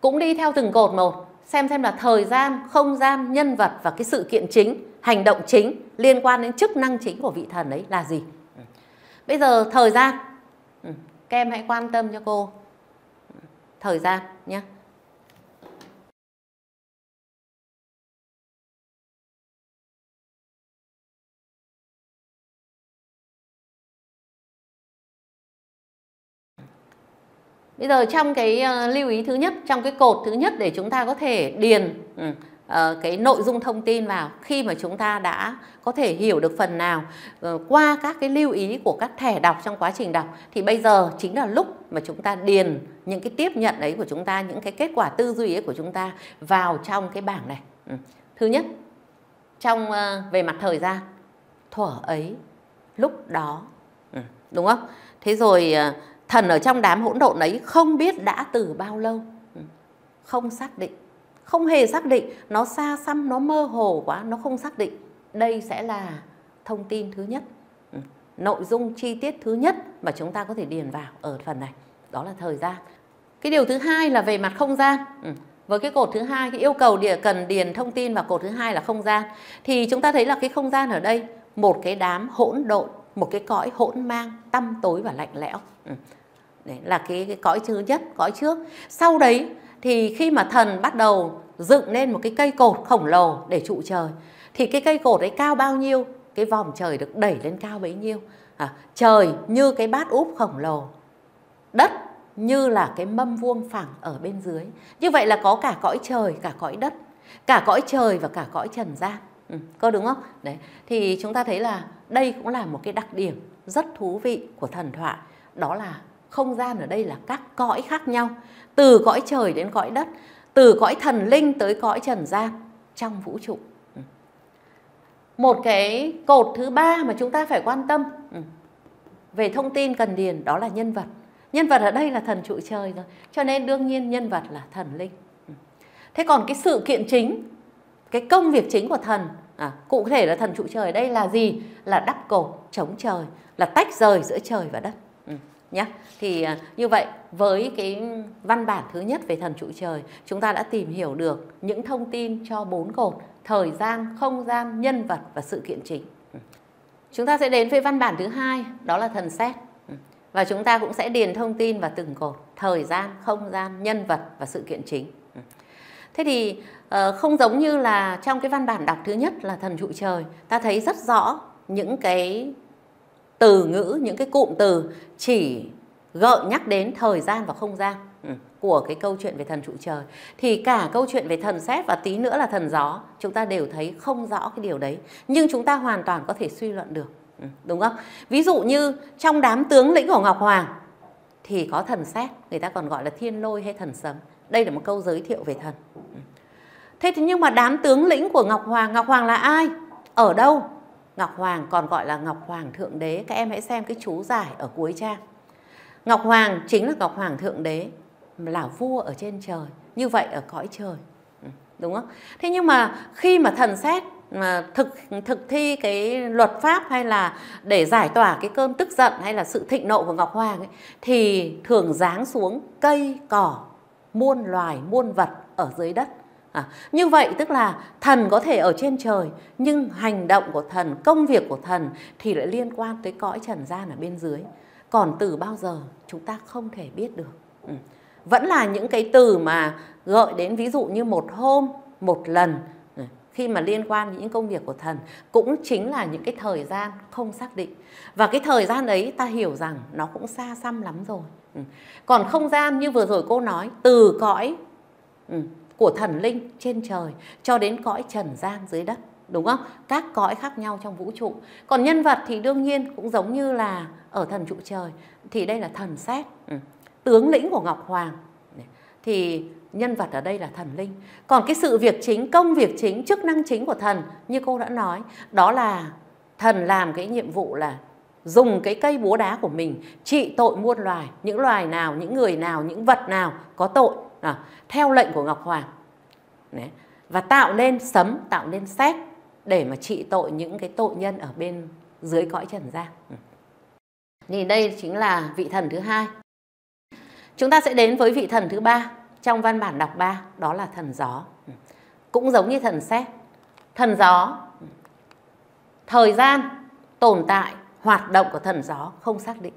cũng đi theo từng cột một. Xem là thời gian, không gian, nhân vật và cái sự kiện chính, hành động chính liên quan đến chức năng chính của vị thần ấy là gì. Bây giờ thời gian, các em hãy quan tâm cho cô thời gian nhé. Bây giờ trong cái lưu ý thứ nhất, trong cái cột thứ nhất để chúng ta có thể điền cái nội dung thông tin vào, khi mà chúng ta đã có thể hiểu được phần nào qua các cái lưu ý của các thẻ đọc trong quá trình đọc, thì bây giờ chính là lúc mà chúng ta điền những cái tiếp nhận ấy của chúng ta, những cái kết quả tư duy ấy của chúng ta vào trong cái bảng này. Thứ nhất, trong về mặt thời gian, thuở ấy, lúc đó, đúng không? Thế rồi thần ở trong đám hỗn độn ấy không biết đã từ bao lâu, không xác định, không hề xác định, nó xa xăm, nó mơ hồ quá, nó không xác định. Đây sẽ là thông tin thứ nhất, nội dung chi tiết thứ nhất mà chúng ta có thể điền vào ở phần này, đó là thời gian. Cái điều thứ hai là về mặt không gian. Với cái cột thứ hai, cái yêu cầu cần điền thông tin vào cột thứ hai là không gian, thì chúng ta thấy là cái không gian ở đây, một cái đám hỗn độn, một cái cõi hỗn mang, tăm tối và lạnh lẽo. Đấy là cái cõi thứ nhất, cõi trước. Sau đấy thì khi mà thần bắt đầu dựng lên một cái cây cột khổng lồ để trụ trời, thì cái cây cột ấy cao bao nhiêu, cái vòng trời được đẩy lên cao bấy nhiêu. Trời như cái bát úp khổng lồ, đất như là cái mâm vuông phẳng ở bên dưới. Như vậy là có cả cõi trời, cả cõi đất, cả cõi trời và cả cõi trần gian. Có đúng không? Đấy. Thì chúng ta thấy là đây cũng là một cái đặc điểm rất thú vị của thần thoại. Đó là không gian ở đây là các cõi khác nhau, từ cõi trời đến cõi đất, từ cõi thần linh tới cõi trần gian trong vũ trụ. Một cái cột thứ ba mà chúng ta phải quan tâm về thông tin cần điền đó là nhân vật. Nhân vật ở đây là thần trụ trời rồi, cho nên đương nhiên nhân vật là thần linh. Thế còn cái sự kiện chính, cái công việc chính của thần, cụ thể là thần trụ trời ở đây là gì? Là đắp cột, chống trời, là tách rời giữa trời và đất. Nhá. Thì như vậy với cái văn bản thứ nhất về thần trụ trời, chúng ta đã tìm hiểu được những thông tin cho 4 cột: thời gian, không gian, nhân vật và sự kiện chính. Chúng ta sẽ đến với văn bản thứ hai, đó là thần Sét. Và chúng ta cũng sẽ điền thông tin vào từng cột: thời gian, không gian, nhân vật và sự kiện chính. Thế thì không giống như là trong cái văn bản đọc thứ nhất là thần trụ trời, ta thấy rất rõ những cái từ ngữ, những cái cụm từ chỉ gợi nhắc đến thời gian và không gian của cái câu chuyện về thần trụ trời, thì cả câu chuyện về thần Sét và tí nữa là thần gió chúng ta đều thấy không rõ cái điều đấy, nhưng chúng ta hoàn toàn có thể suy luận được, đúng không? Ví dụ như trong đám tướng lĩnh của Ngọc Hoàng thì có thần Sét, người ta còn gọi là thiên lôi hay thần sấm. Đây là một câu giới thiệu về thần. Thế thì nhưng mà đám tướng lĩnh của Ngọc Hoàng là ai? Ở đâu? Ngọc Hoàng còn gọi là Ngọc Hoàng Thượng Đế. Các em hãy xem cái chú giải ở cuối trang. Ngọc Hoàng chính là Ngọc Hoàng Thượng Đế, là vua ở trên trời, như vậy ở cõi trời, đúng không? Thế nhưng mà khi mà thần Sét mà thực thi cái luật pháp hay là để giải tỏa cái cơn tức giận hay là sự thịnh nộ của Ngọc Hoàng ấy, thì thường giáng xuống cây cỏ, muôn loài muôn vật ở dưới đất. Như vậy tức là thần có thể ở trên trời, nhưng hành động của thần, công việc của thần thì lại liên quan tới cõi trần gian ở bên dưới. Còn từ bao giờ chúng ta không thể biết được. Vẫn là những cái từ mà gợi đến, ví dụ như một hôm, một lần, khi mà liên quan đến những công việc của thần, cũng chính là những cái thời gian không xác định. Và cái thời gian ấy ta hiểu rằng nó cũng xa xăm lắm rồi. Còn không gian như vừa rồi cô nói, từ cõi của thần linh trên trời cho đến cõi trần gian dưới đất, đúng không? Các cõi khác nhau trong vũ trụ. Còn nhân vật thì đương nhiên cũng giống như là ở thần trụ trời, thì đây là thần Sét, tướng lĩnh của Ngọc Hoàng, thì nhân vật ở đây là thần linh. Còn cái sự việc chính, công việc chính, chức năng chính của thần như cô đã nói, đó là thần làm cái nhiệm vụ là dùng cái cây búa đá của mình trị tội muôn loài, những loài nào, những người nào, những vật nào có tội theo lệnh của Ngọc Hoàng. Đấy. Và tạo nên sấm, tạo nên sét để mà trị tội những cái tội nhân ở bên dưới cõi trần gian. Thì đây chính là vị thần thứ hai. Chúng ta sẽ đến với vị thần thứ ba trong văn bản đọc 3, đó là thần gió. Cũng giống như thần Sét, thần gió, thời gian, tồn tại, hoạt động của thần gió không xác định.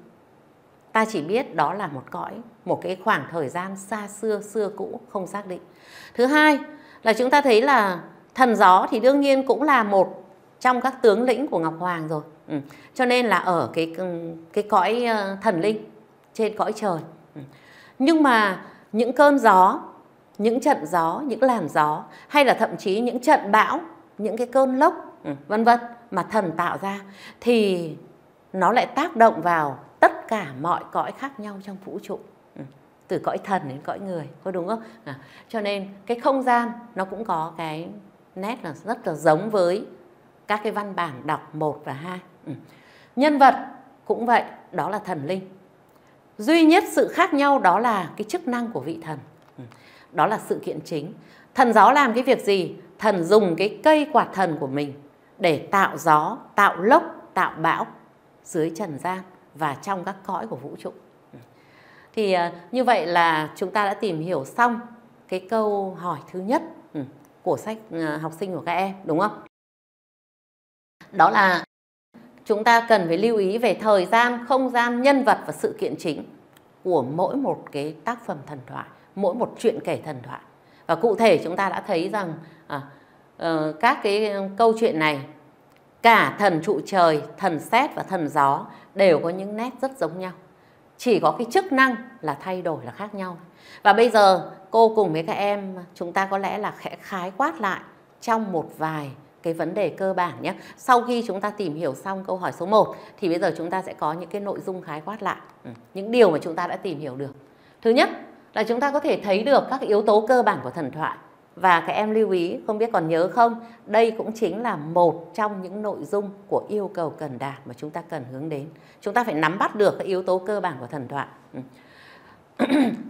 Ta chỉ biết đó là một cõi, một cái khoảng thời gian xa xưa, xưa cũ, không xác định. Thứ hai là chúng ta thấy là thần gió thì đương nhiên cũng là một trong các tướng lĩnh của Ngọc Hoàng rồi. Cho nên là ở cái cõi thần linh trên cõi trời. Nhưng mà những cơn gió, những trận gió, những làn gió, hay là thậm chí những trận bão, những cái cơn lốc vân vân mà thần tạo ra thì nó lại tác động vào tất cả mọi cõi khác nhau trong vũ trụ, từ cõi thần đến cõi người, có đúng không? Cho nên cái không gian nó cũng có cái nét là rất là giống với các cái văn bản đọc 1 và 2. Nhân vật cũng vậy, đó là thần linh. Duy nhất sự khác nhau đó là cái chức năng của vị thần. Đó là sự kiện chính. Thần gió làm cái việc gì? Thần dùng cái cây quạt thần của mình để tạo gió, tạo lốc, tạo bão dưới trần gian và trong các cõi của vũ trụ. Thì như vậy là chúng ta đã tìm hiểu xong cái câu hỏi thứ nhất của sách học sinh của các em, đúng không? Đó là chúng ta cần phải lưu ý về thời gian, không gian, nhân vật và sự kiện chính của mỗi một cái tác phẩm thần thoại, mỗi một chuyện kể thần thoại. Và cụ thể chúng ta đã thấy rằng các cái câu chuyện này, cả thần trụ trời, thần sét và thần gió đều có những nét rất giống nhau. Chỉ có cái chức năng là thay đổi, là khác nhau. Và bây giờ cô cùng với các em chúng ta có lẽ là khái quát lại trong một vài cái vấn đề cơ bản nhé. Sau khi chúng ta tìm hiểu xong câu hỏi số 1 thì bây giờ chúng ta sẽ có những cái nội dung khái quát lại những điều mà chúng ta đã tìm hiểu được. Thứ nhất là chúng ta có thể thấy được các yếu tố cơ bản của thần thoại. Và các em lưu ý, không biết còn nhớ không, đây cũng chính là một trong những nội dung của yêu cầu cần đạt mà chúng ta cần hướng đến. Chúng ta phải nắm bắt được các yếu tố cơ bản của thần thoại.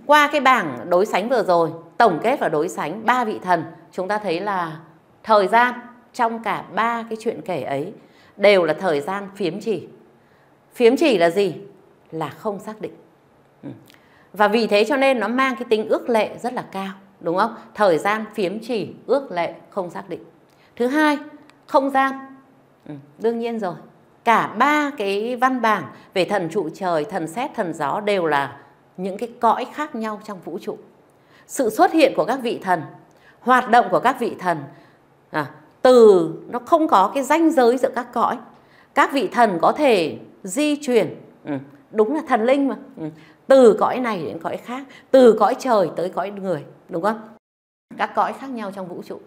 Qua cái bảng đối sánh vừa rồi, tổng kết và đối sánh 3 vị thần, chúng ta thấy là thời gian trong cả 3 cái chuyện kể ấy đều là thời gian phiếm chỉ. Phiếm chỉ là gì? Là không xác định. Và vì thế cho nên nó mang cái tính ước lệ rất là cao, đúng không? Thời gian phiếm chỉ, ước lệ, không xác định. Thứ hai, không gian. Đương nhiên rồi, cả 3 cái văn bản về thần trụ trời, thần sét, thần gió đều là những cái cõi khác nhau trong vũ trụ. Sự xuất hiện của các vị thần, hoạt động của các vị thần, từ nó không có cái ranh giới giữa các cõi. Các vị thần có thể di chuyển, đúng là thần linh mà, từ cõi này đến cõi khác, từ cõi trời tới cõi người, đúng không? Các cõi khác nhau trong vũ trụ.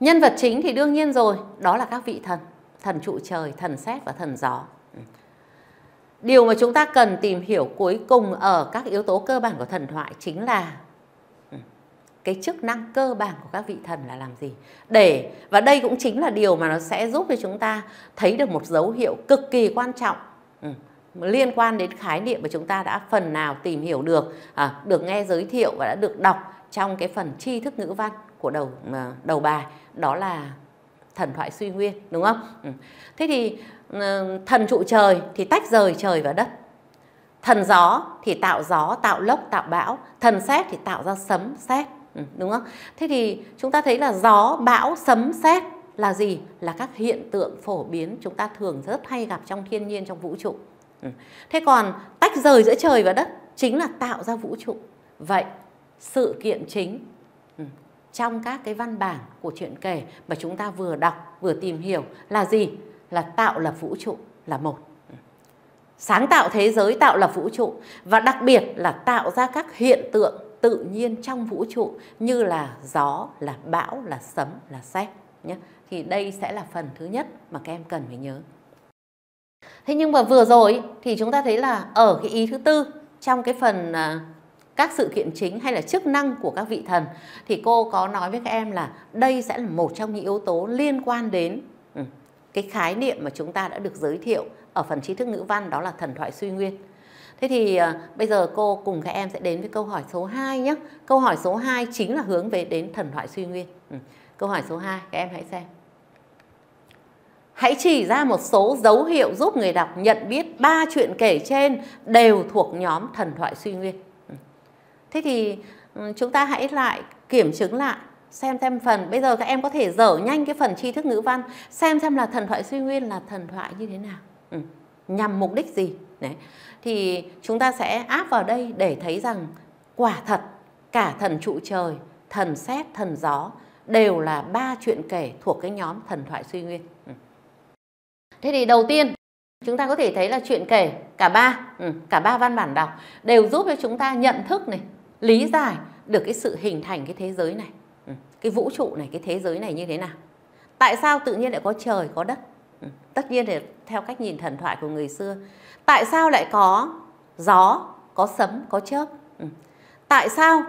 Nhân vật chính thì đương nhiên rồi, đó là các vị thần, thần trụ trời, thần sét và thần gió. Điều mà chúng ta cần tìm hiểu cuối cùng ở các yếu tố cơ bản của thần thoại chính là cái chức năng cơ bản của các vị thần là làm gì. Và đây cũng chính là điều mà nó sẽ giúp cho chúng ta thấy được một dấu hiệu cực kỳ quan trọng liên quan đến khái niệm mà chúng ta đã phần nào tìm hiểu được, được nghe giới thiệu và đã được đọc trong cái phần tri thức ngữ văn của đầu bài, đó là thần thoại suy nguyên, đúng không? Thế thì thần trụ trời thì tách rời trời và đất, thần gió thì tạo gió, tạo lốc, tạo bão, thần sét thì tạo ra sấm sét, đúng không? Thế thì chúng ta thấy là gió, bão, sấm sét là gì? Là các hiện tượng phổ biến chúng ta thường rất hay gặp trong thiên nhiên, trong vũ trụ. Thế còn tách rời giữa trời và đất chính là tạo ra vũ trụ. Vậy sự kiện chính trong các cái văn bản của truyện kể mà chúng ta vừa đọc vừa tìm hiểu là gì? Là tạo lập vũ trụ là một, sáng tạo thế giới, tạo lập vũ trụ, và đặc biệt là tạo ra các hiện tượng tự nhiên trong vũ trụ như là gió, là bão, là sấm, là sét nhé. Thì đây sẽ là phần thứ nhất mà các em cần phải nhớ. Thế nhưng mà vừa rồi thì chúng ta thấy là ở cái ý thứ tư trong cái phần các sự kiện chính hay là chức năng của các vị thần thì cô có nói với các em là đây sẽ là một trong những yếu tố liên quan đến cái khái niệm mà chúng ta đã được giới thiệu ở phần tri thức ngữ văn, đó là thần thoại suy nguyên. Thế thì bây giờ cô cùng các em sẽ đến với câu hỏi số 2 nhé. Câu hỏi số 2 chính là hướng về đến thần thoại suy nguyên. Câu hỏi số 2 các em hãy xem. Hãy chỉ ra một số dấu hiệu giúp người đọc nhận biết 3 chuyện kể trên đều thuộc nhóm thần thoại suy nguyên. Thế thì chúng ta hãy lại kiểm chứng lại xem phần. Bây giờ các em có thể dở nhanh cái phần tri thức ngữ văn xem là thần thoại suy nguyên là thần thoại như thế nào, nhằm mục đích gì. Đấy. Thì chúng ta sẽ áp vào đây để thấy rằng quả thật cả thần trụ trời, thần sét, thần gió đều là 3 chuyện kể thuộc cái nhóm thần thoại suy nguyên. Thế thì đầu tiên Chúng ta có thể thấy là chuyện kể cả ba văn bản đọc đều giúp cho chúng ta nhận thức này, lý giải được cái sự hình thành cái thế giới này, cái vũ trụ này, cái thế giới này như thế nào. Tại sao tự nhiên lại có trời, có đất? Tất nhiên là theo cách nhìn thần thoại của người xưa. Tại sao lại có gió, có sấm, có chớp? Tại sao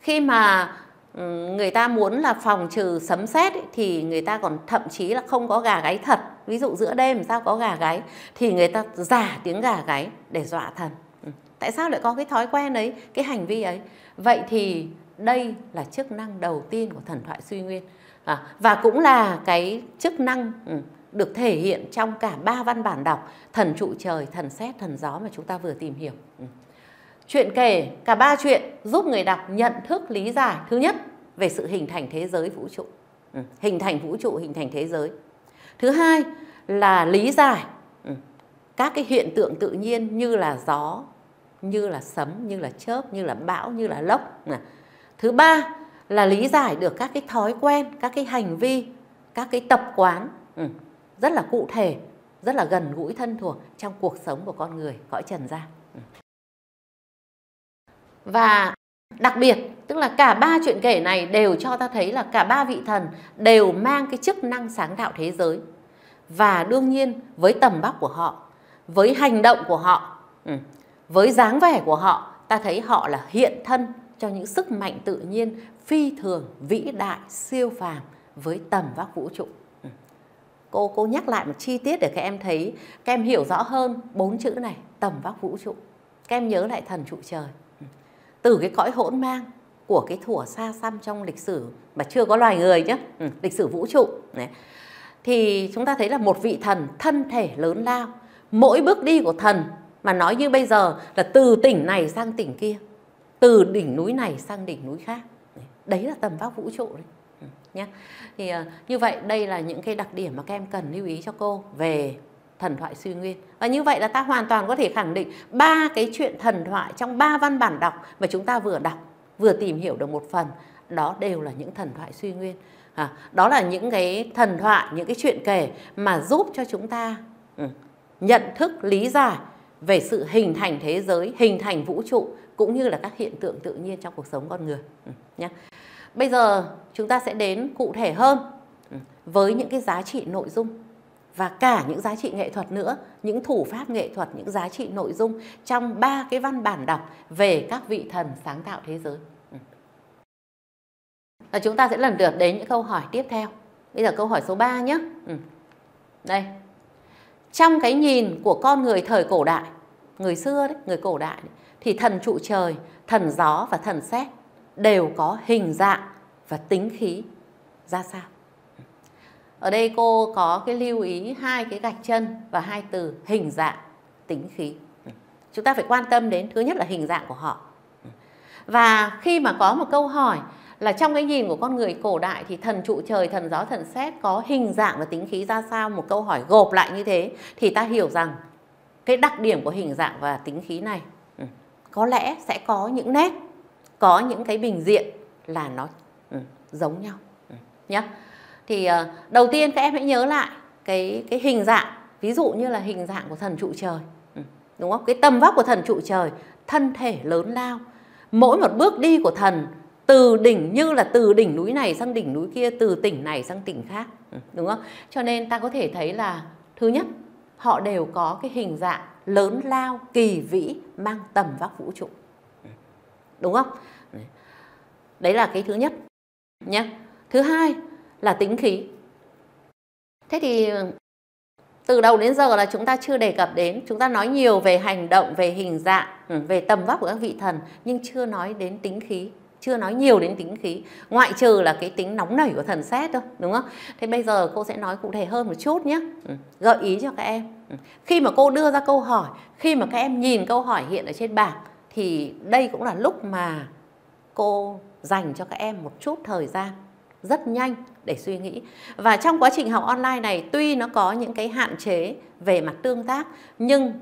khi mà người ta muốn là phòng trừ sấm sét thì người ta còn thậm chí là không có gà gáy thật. Ví dụ giữa đêm sao có gà gáy thì người ta giả tiếng gà gáy để dọa thần. Tại sao lại có cái thói quen ấy, cái hành vi ấy? Vậy thì đây là chức năng đầu tiên của thần thoại Suy Nguyên, và cũng là cái chức năng được thể hiện trong cả ba văn bản đọc thần trụ trời, thần sét, thần gió mà chúng ta vừa tìm hiểu. Chuyện kể cả ba chuyện giúp người đọc nhận thức lý giải, thứ nhất về sự hình thành thế giới vũ trụ, hình thành vũ trụ, hình thành thế giới. Thứ hai là lý giải các cái hiện tượng tự nhiên như là gió, như là sấm, như là chớp, như là bão, như là lốc. Thứ ba là lý giải được các cái thói quen, các cái hành vi, các cái tập quán rất là cụ thể, rất là gần gũi thân thuộc trong cuộc sống của con người cõi trần gian. Và đặc biệt, tức là cả ba chuyện kể này đều cho ta thấy là cả ba vị thần đều mang cái chức năng sáng tạo thế giới. Và đương nhiên với tầm vóc của họ, với hành động của họ, với dáng vẻ của họ, ta thấy họ là hiện thân cho những sức mạnh tự nhiên phi thường, vĩ đại, siêu phàm với tầm vóc vũ trụ. Cô nhắc lại một chi tiết để các em thấy, các em hiểu rõ hơn bốn chữ này, tầm vóc vũ trụ. Các em nhớ lại thần trụ trời. Từ cái cõi hỗn mang của cái thuở xa xăm trong lịch sử mà chưa có loài người nhé, lịch sử vũ trụ này, thì chúng ta thấy là một vị thần thân thể lớn lao. Mỗi bước đi của thần mà nói như bây giờ là từ tỉnh này sang tỉnh kia, từ đỉnh núi này sang đỉnh núi khác. Đấy là tầm vóc vũ trụ đấy. Nhá. Thì như vậy đây là những cái đặc điểm mà các em cần lưu ý cho cô về thần thoại Suy Nguyên. Và như vậy là ta hoàn toàn có thể khẳng định ba cái chuyện thần thoại trong ba văn bản đọc mà chúng ta vừa đọc, vừa tìm hiểu được một phần, đó đều là những thần thoại Suy Nguyên. Đó là những cái thần thoại, những cái chuyện kể mà giúp cho chúng ta nhận thức, lý giải về sự hình thành thế giới, hình thành vũ trụ cũng như là các hiện tượng tự nhiên trong cuộc sống con người. Nhá. Bây giờ chúng ta sẽ đến cụ thể hơn với những cái giá trị nội dung và cả những giá trị nghệ thuật nữa, những thủ pháp nghệ thuật, những giá trị nội dung trong ba cái văn bản đọc về các vị thần sáng tạo thế giới. Và chúng ta sẽ lần lượt đến những câu hỏi tiếp theo. Bây giờ câu hỏi số 3 nhé. Đây. Trong cái nhìn của con người thời cổ đại, người xưa đấy, người cổ đại đấy, thì thần trụ trời, thần gió và thần sét đều có hình dạng và tính khí ra sao? Ở đây cô có cái lưu ý hai cái gạch chân và hai từ hình dạng, tính khí. Chúng ta phải quan tâm đến thứ nhất là hình dạng của họ. Và khi mà có một câu hỏi là trong cái nhìn của con người cổ đại thì thần trụ trời, thần gió, thần sét có hình dạng và tính khí ra sao, một câu hỏi gộp lại như thế thì ta hiểu rằng cái đặc điểm của hình dạng và tính khí này có lẽ sẽ có những nét, có những cái bình diện là nó giống nhau nhé. Thì đầu tiên các em hãy nhớ lại cái hình dạng, ví dụ như là hình dạng của thần trụ trời, đúng không? Cái tầm vóc của thần trụ trời, thân thể lớn lao, mỗi một bước đi của thần từ đỉnh, như là từ đỉnh núi này sang đỉnh núi kia, từ tỉnh này sang tỉnh khác, đúng không? Cho nên ta có thể thấy là thứ nhất, họ đều có cái hình dạng lớn lao, kỳ vĩ, mang tầm vóc vũ trụ, đúng không? Đấy là cái thứ nhất nhé. Thứ hai là tính khí. Thế thì từ đầu đến giờ là chúng ta chưa đề cập đến, chúng ta nói nhiều về hành động, về hình dạng, về tầm vóc của các vị thần, nhưng chưa nói đến tính khí, chưa nói nhiều đến tính khí, ngoại trừ là cái tính nóng nảy của thần sét thôi, đúng không? Thế bây giờ cô sẽ nói cụ thể hơn một chút nhé, gợi ý cho các em. Khi mà cô đưa ra câu hỏi, khi mà các em nhìn câu hỏi hiện ở trên bảng, thì đây cũng là lúc mà cô dành cho các em một chút thời gian rất nhanh để suy nghĩ. Và trong quá trình học online này, tuy nó có những cái hạn chế về mặt tương tác, nhưng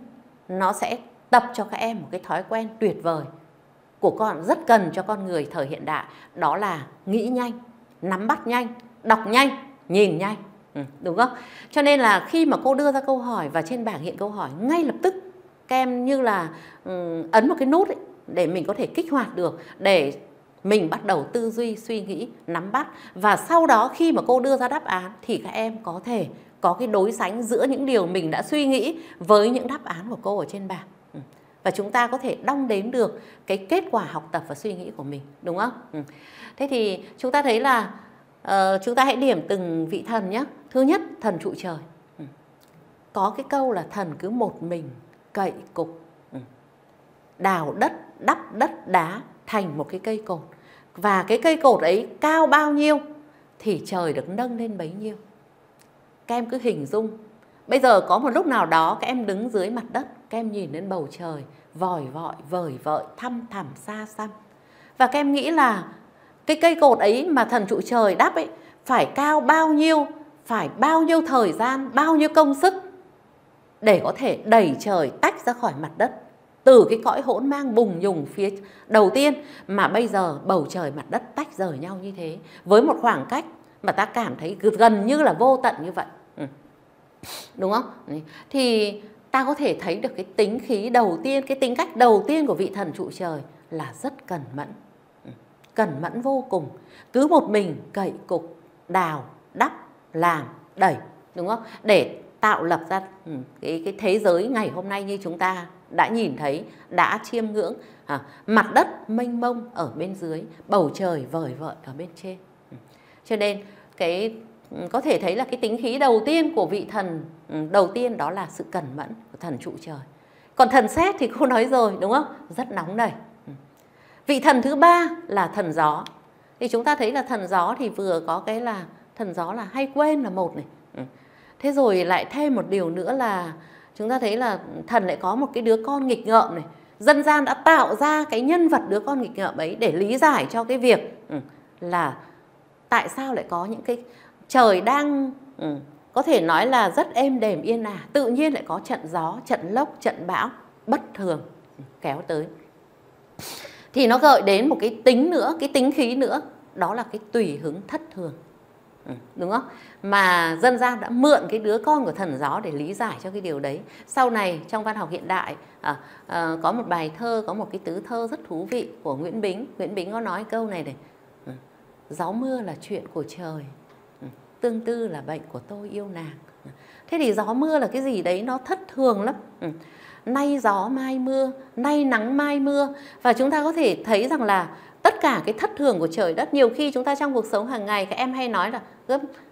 nó sẽ tập cho các em một cái thói quen tuyệt vời của con, rất cần cho con người thời hiện đại, đó là nghĩ nhanh, nắm bắt nhanh, đọc nhanh, nhìn nhanh. đúng không? Cho nên là khi mà cô đưa ra câu hỏi và trên bảng hiện câu hỏi, ngay lập tức các em như là ấn một cái nút ấy, để mình có thể kích hoạt được, để mình bắt đầu tư duy, suy nghĩ, nắm bắt. Và sau đó khi mà cô đưa ra đáp án thì các em có thể có cái đối sánh giữa những điều mình đã suy nghĩ với những đáp án của cô ở trên bảng. Và chúng ta có thể đong đếm được cái kết quả học tập và suy nghĩ của mình, đúng không? Thế thì chúng ta thấy là chúng ta hãy điểm từng vị thần nhé. Thứ nhất, thần trụ trời. Có cái câu là thần cứ một mình cậy cục, đào đất, đắp đất đá thành một cái cây cột. Và cái cây cột ấy cao bao nhiêu thì trời được nâng lên bấy nhiêu. Các em cứ hình dung, bây giờ có một lúc nào đó các em đứng dưới mặt đất, các em nhìn lên bầu trời vòi vọi, vời vợi, thăm thẳm xa xăm. Và các em nghĩ là cái cây cột ấy mà thần trụ trời đắp ấy phải cao bao nhiêu, phải bao nhiêu thời gian, bao nhiêu công sức để có thể đẩy trời tách ra khỏi mặt đất, từ cái cõi hỗn mang bùng nhùng phía đầu tiên mà bây giờ bầu trời mặt đất tách rời nhau như thế, với một khoảng cách mà ta cảm thấy gần như là vô tận như vậy. Đúng không? Thì ta có thể thấy được cái tính khí đầu tiên, cái tính cách đầu tiên của vị thần trụ trời là rất cẩn mẫn. Cẩn mẫn vô cùng. Cứ một mình cậy cục, đào, đắp, làm, đẩy, đúng không? Để tạo lập ra cái thế giới ngày hôm nay như chúng ta đã nhìn thấy, đã chiêm ngưỡng. Mặt đất mênh mông ở bên dưới, bầu trời vời vợi ở bên trên. Cho nên cái có thể thấy là cái tính khí đầu tiên của vị thần đầu tiên đó là sự cẩn mẫn của thần trụ trời. Còn thần sét thì cô nói rồi, đúng không? Rất nóng nảy. Vị thần thứ ba là thần gió. Thì chúng ta thấy là thần gió thì vừa có cái là thần gió là hay quên là một này. Thế rồi lại thêm một điều nữa là chúng ta thấy là thần lại có một cái đứa con nghịch ngợm này. Dân gian đã tạo ra cái nhân vật đứa con nghịch ngợm ấy để lý giải cho cái việc là tại sao lại có những cái trời đang có thể nói là rất êm đềm yên ả, tự nhiên lại có trận gió, trận lốc, trận bão bất thường kéo tới. Thì nó gợi đến một cái tính nữa, cái tính khí nữa, đó là cái tùy hứng thất thường. Đúng không? Mà dân gian đã mượn cái đứa con của thần gió để lý giải cho cái điều đấy. Sau này trong văn học hiện đại có một bài thơ, có một cái tứ thơ rất thú vị của Nguyễn Bính. Nguyễn Bính có nói câu này này: gió mưa là chuyện của trời, tương tư là bệnh của tôi yêu nàng. Thế thì gió mưa là cái gì đấy nó thất thường lắm. Nay gió mai mưa, nay nắng mai mưa. Và chúng ta có thể thấy rằng là tất cả cái thất thường của trời đất, nhiều khi chúng ta trong cuộc sống hàng ngày các em hay nói là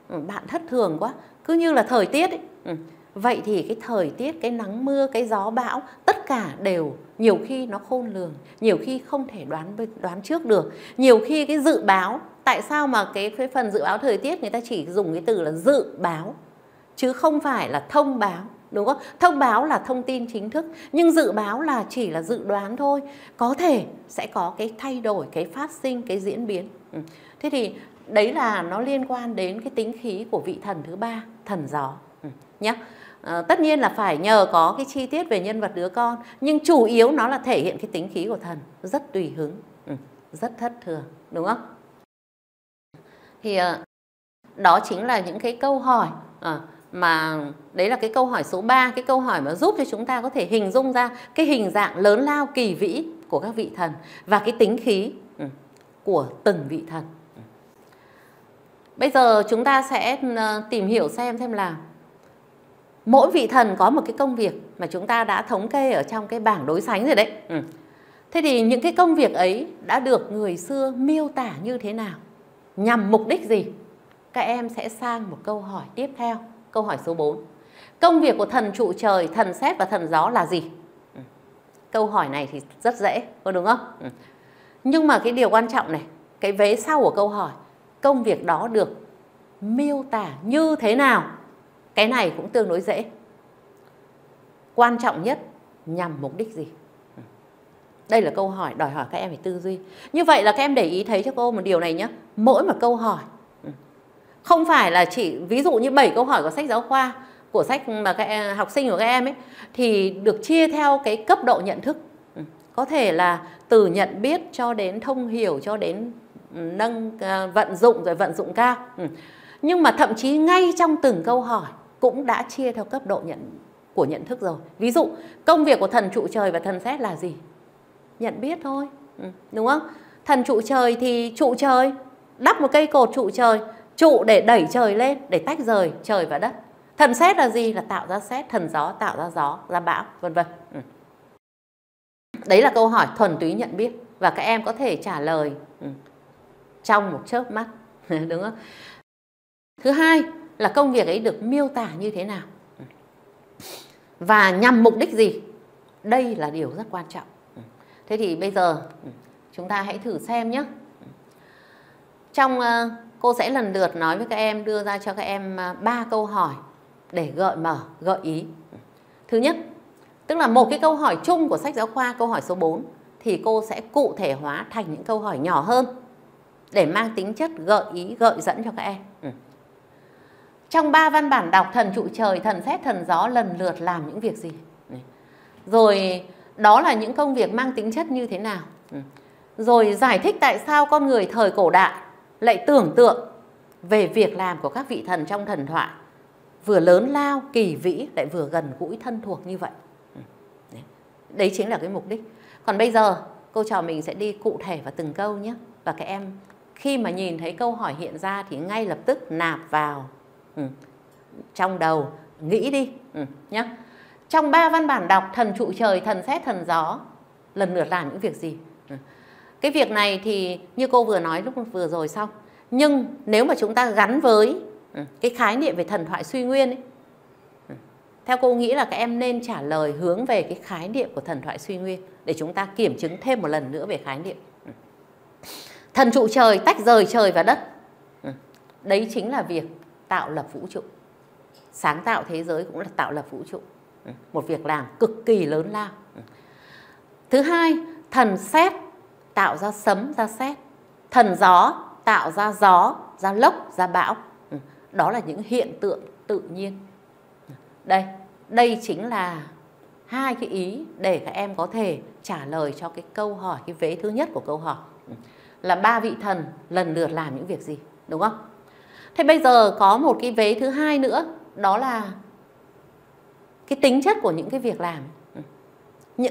bạn thất thường quá, cứ như là thời tiết ấy. Vậy thì cái thời tiết, cái nắng mưa, cái gió bão, tất cả đều nhiều khi nó khôn lường, nhiều khi không thể đoán trước được. Nhiều khi cái dự báo, tại sao mà cái phần dự báo thời tiết người ta chỉ dùng cái từ là dự báo chứ không phải là thông báo, đúng không? Thông báo là thông tin chính thức, nhưng dự báo là chỉ là dự đoán thôi, có thể sẽ có cái thay đổi, cái phát sinh, cái diễn biến. Thế thì đấy là nó liên quan đến cái tính khí của vị thần thứ ba, thần gió nhé. Tất nhiên là phải nhờ có cái chi tiết về nhân vật đứa con, nhưng chủ yếu nó là thể hiện cái tính khí của thần, rất tùy hứng, rất thất thường, đúng không? Thì đó chính là những cái câu hỏi mà đấy là cái câu hỏi số 3, cái câu hỏi mà giúp cho chúng ta có thể hình dung ra cái hình dạng lớn lao kỳ vĩ của các vị thần và cái tính khí của từng vị thần. Bây giờ chúng ta sẽ tìm hiểu xem là mỗi vị thần có một cái công việc mà chúng ta đã thống kê ở trong cái bảng đối sánh rồi đấy. Thế thì những cái công việc ấy đã được người xưa miêu tả như thế nào, nhằm mục đích gì? Các em sẽ sang một câu hỏi tiếp theo, câu hỏi số 4. Công việc của thần trụ trời, thần sét và thần gió là gì? Câu hỏi này thì rất dễ, có đúng không? Nhưng mà cái điều quan trọng này, cái vế sau của câu hỏi, công việc đó được miêu tả như thế nào? Cái này cũng tương đối dễ. Quan trọng nhất, nhằm mục đích gì? Đây là câu hỏi đòi hỏi các em phải tư duy. Như vậy là các em để ý thấy cho cô một điều này nhé. Mỗi một câu hỏi, không phải là chỉ ví dụ như 7 câu hỏi của sách giáo khoa, của sách mà các học sinh của các em ấy, thì được chia theo cái cấp độ nhận thức. Có thể là từ nhận biết cho đến thông hiểu, cho đến vận dụng, rồi vận dụng cao. Nhưng mà thậm chí ngay trong từng câu hỏi cũng đã chia theo cấp độ của nhận thức rồi. Ví dụ công việc của thần trụ trời và thần xét là gì? Nhận biết thôi, đúng không? Thần trụ trời thì trụ trời, đắp một cây cột trụ trời, trụ để đẩy trời lên, để tách rời trời và đất. Thần xét là gì? Là tạo ra xét. Thần gió tạo ra gió, ra bão, vân vân. Đấy là câu hỏi thuần túy nhận biết và các em có thể trả lời trong một chớp mắt, đúng không? Thứ hai là công việc ấy được miêu tả như thế nào và nhằm mục đích gì. Đây là điều rất quan trọng. Thế thì bây giờ chúng ta hãy thử xem nhé. Trong cô sẽ lần lượt nói với các em, đưa ra cho các em 3 câu hỏi để gợi mở, gợi ý. Thứ nhất, tức là một cái câu hỏi chung của sách giáo khoa, câu hỏi số 4 thì cô sẽ cụ thể hóa thành những câu hỏi nhỏ hơn để mang tính chất gợi ý, gợi dẫn cho các em. Trong 3 văn bản đọc, thần trụ trời, thần xét, thần gió lần lượt làm những việc gì? Rồi đó là những công việc mang tính chất như thế nào? Rồi giải thích tại sao con người thời cổ đại lại tưởng tượng về việc làm của các vị thần trong thần thoại vừa lớn lao, kỳ vĩ lại vừa gần gũi thân thuộc như vậy. Đấy chính là cái mục đích. Còn bây giờ cô trò mình sẽ đi cụ thể vào từng câu nhé. Và các em khi mà nhìn thấy câu hỏi hiện ra thì ngay lập tức nạp vào trong đầu, nghĩ đi nhé. Trong 3 văn bản đọc, thần trụ trời, thần xét, thần gió lần lượt làm những việc gì? Cái việc này thì như cô vừa nói lúc vừa rồi xong. Nhưng nếu mà chúng ta gắn với cái khái niệm về thần thoại suy nguyên ấy, theo cô nghĩ là các em nên trả lời hướng về cái khái niệm của thần thoại suy nguyên để chúng ta kiểm chứng thêm một lần nữa về khái niệm. Thần trụ trời tách rời trời và đất. Đấy chính là việc tạo lập vũ trụ. Sáng tạo thế giới cũng là tạo lập vũ trụ. Một việc làm cực kỳ lớn lao. Thứ hai, thần xét tạo ra sấm, ra sét. Thần gió tạo ra gió, ra lốc, ra bão. Đó là những hiện tượng tự nhiên. Đây chính là hai cái ý để các em có thể trả lời cho cái câu hỏi, cái vế thứ nhất của câu hỏi là 3 vị thần lần lượt làm những việc gì, đúng không? Thế bây giờ có một cái vế thứ hai nữa, đó là cái tính chất của những cái việc làm.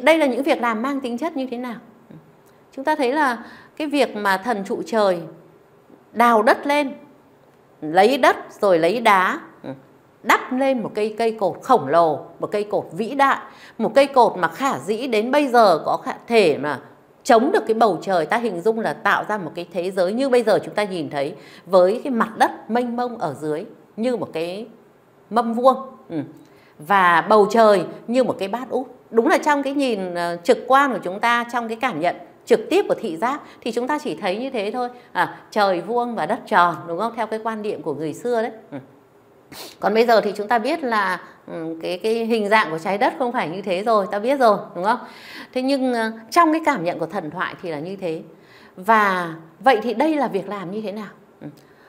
Đây là những việc làm mang tính chất như thế nào? Chúng ta thấy là cái việc mà thần trụ trời đào đất lên, lấy đất rồi lấy đá, đắp lên một cây cột khổng lồ, một cây cột vĩ đại, một cây cột mà khả dĩ đến bây giờ có thể mà chống được cái bầu trời. Ta hình dung là tạo ra một cái thế giới như bây giờ chúng ta nhìn thấy với cái mặt đất mênh mông ở dưới như một cái mâm vuông và bầu trời như một cái bát úp. Đúng là trong cái nhìn trực quan của chúng ta, trong cái cảm nhận trực tiếp của thị giác thì chúng ta chỉ thấy như thế thôi, trời vuông và đất tròn, đúng không? Theo cái quan niệm của người xưa đấy. Còn bây giờ thì chúng ta biết là cái hình dạng của trái đất không phải như thế rồi, ta biết rồi, đúng không? Thế nhưng trong cái cảm nhận của thần thoại thì là như thế. Và vậy thì đây là việc làm như thế nào?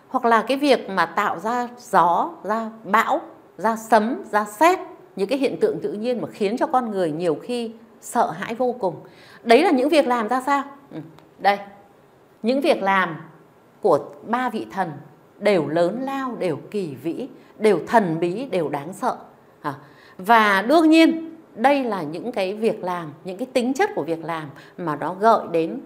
Hoặc là cái việc mà tạo ra gió, ra bão, ra sấm, ra sét, những cái hiện tượng tự nhiên mà khiến cho con người nhiều khi sợ hãi vô cùng. Đấy là những việc làm ra sao? Đây, những việc làm của 3 vị thần đều lớn lao, đều kỳ vĩ, đều thần bí, đều đáng sợ. Và đương nhiên đây là những cái việc làm, những cái tính chất của việc làm mà nó gợi đến.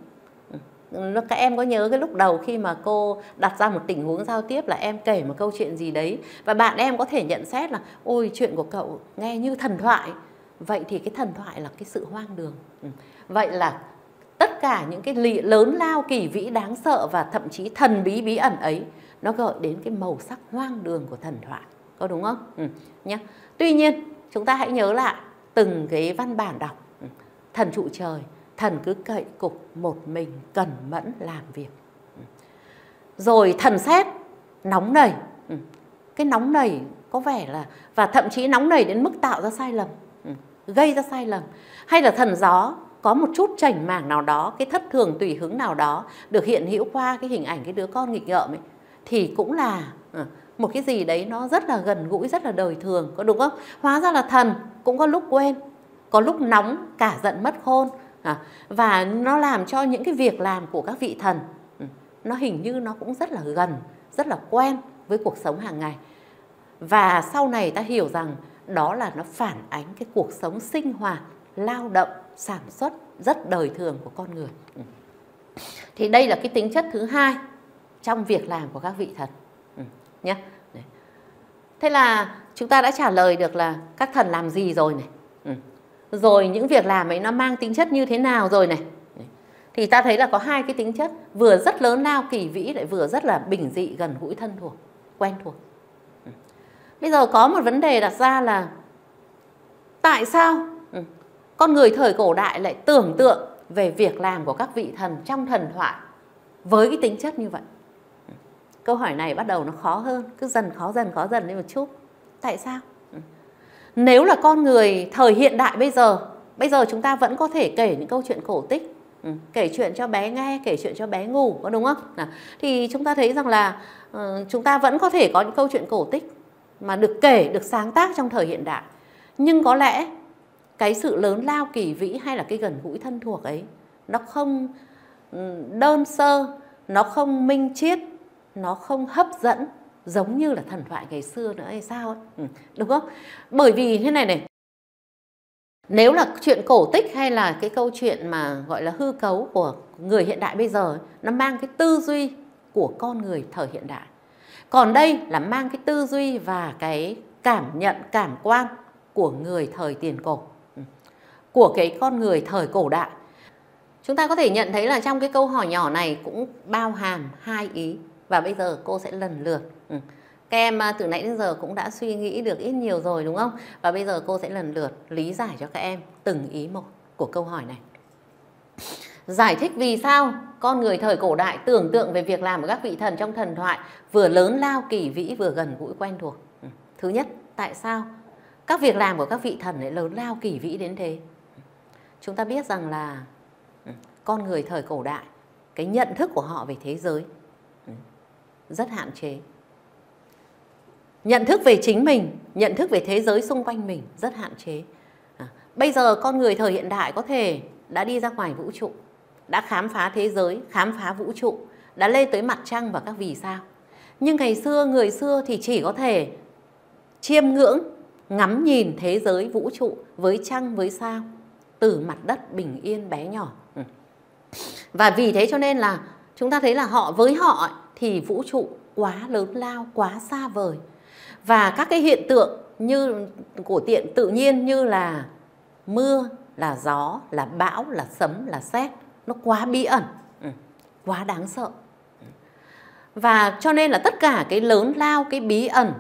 Các em có nhớ cái lúc đầu khi mà cô đặt ra một tình huống giao tiếp là em kể một câu chuyện gì đấy và bạn em có thể nhận xét là ôi, chuyện của cậu nghe như thần thoại. Vậy thì cái thần thoại là cái sự hoang đường. Vậy là tất cả những cái lớn lao, kỳ vĩ, đáng sợ và thậm chí thần bí, bí ẩn ấy nó gợi đến cái màu sắc hoang đường của thần thoại, có đúng không? Nhá. Tuy nhiên chúng ta hãy nhớ lại từng cái văn bản đọc. Thần trụ trời, thần cứ cậy cục một mình cẩn mẫn làm việc. Rồi thần xét nóng nảy. Cái nóng nảy có vẻ là, và thậm chí nóng nảy đến mức tạo ra sai lầm, gây ra sai lầm. Hay là thần gió có một chút chảnh mảng nào đó, cái thất thường tùy hứng nào đó được hiện hữu qua cái hình ảnh cái đứa con nghịch ngợm ấy, thì cũng là một cái gì đấy nó rất là gần gũi, rất là đời thường, có đúng không? Hóa ra là thần cũng có lúc quên, có lúc nóng cả giận mất khôn. Và nó làm cho những cái việc làm của các vị thần nó hình như nó cũng rất là gần, rất là quen với cuộc sống hàng ngày. Và sau này ta hiểu rằng đó là nó phản ánh cái cuộc sống sinh hoạt, lao động, sản xuất rất đời thường của con người. Thì đây là cái tính chất thứ hai trong việc làm của các vị thần nhé. Thế là chúng ta đã trả lời được là các thần làm gì rồi này, rồi những việc làm ấy nó mang tính chất như thế nào rồi này. Thì ta thấy là có hai cái tính chất vừa rất lớn lao kỳ vĩ lại vừa rất là bình dị, gần gũi, thân thuộc, quen thuộc. Bây giờ có một vấn đề đặt ra là tại sao con người thời cổ đại lại tưởng tượng về việc làm của các vị thần trong thần thoại với cái tính chất như vậy? Câu hỏi này bắt đầu nó khó hơn, cứ dần khó dần lên một chút. Tại sao? Nếu là con người thời hiện đại bây giờ chúng ta vẫn có thể kể những câu chuyện cổ tích, kể chuyện cho bé nghe, kể chuyện cho bé ngủ, có đúng không? Thì chúng ta thấy rằng là chúng ta vẫn có thể có những câu chuyện cổ tích mà được kể, được sáng tác trong thời hiện đại. Nhưng có lẽ cái sự lớn lao kỳ vĩ hay là cái gần gũi thân thuộc ấy nó không đơn sơ, nó không minh triết, nó không hấp dẫn giống như là thần thoại ngày xưa nữa hay sao ấy. Đúng không? Bởi vì thế này này, nếu là chuyện cổ tích hay là cái câu chuyện mà gọi là hư cấu của người hiện đại bây giờ ấy, nó mang cái tư duy của con người thời hiện đại. Còn đây là mang cái tư duy và cái cảm nhận, cảm quan của người thời tiền cổ, của cái con người thời cổ đại. Chúng ta có thể nhận thấy là trong cái câu hỏi nhỏ này cũng bao hàm hai ý. Và bây giờ cô sẽ lần lượt, các em từ nãy đến giờ cũng đã suy nghĩ được ít nhiều rồi đúng không? Và bây giờ cô sẽ lần lượt lý giải cho các em từng ý một của câu hỏi này. Giải thích vì sao con người thời cổ đại tưởng tượng về việc làm của các vị thần trong thần thoại vừa lớn lao kỳ vĩ vừa gần gũi quen thuộc. Thứ nhất, tại sao các việc làm của các vị thần lại lớn lao kỳ vĩ đến thế? Chúng ta biết rằng là con người thời cổ đại, cái nhận thức của họ về thế giới rất hạn chế. Nhận thức về chính mình, nhận thức về thế giới xung quanh mình rất hạn chế. Bây giờ con người thời hiện đại có thể đã đi ra ngoài vũ trụ, đã khám phá thế giới, khám phá vũ trụ, đã lên tới mặt trăng và các vì sao. Nhưng ngày xưa, người xưa thì chỉ có thể chiêm ngưỡng, ngắm nhìn thế giới vũ trụ với trăng, với sao từ mặt đất bình yên bé nhỏ. Và vì thế cho nên là chúng ta thấy là với họ thì vũ trụ quá lớn lao, quá xa vời. Và các cái hiện tượng như của tự nhiên như là mưa, là gió, là bão, là sấm, là sét, nó quá bí ẩn, quá đáng sợ. Và cho nên là tất cả cái lớn lao, cái bí ẩn,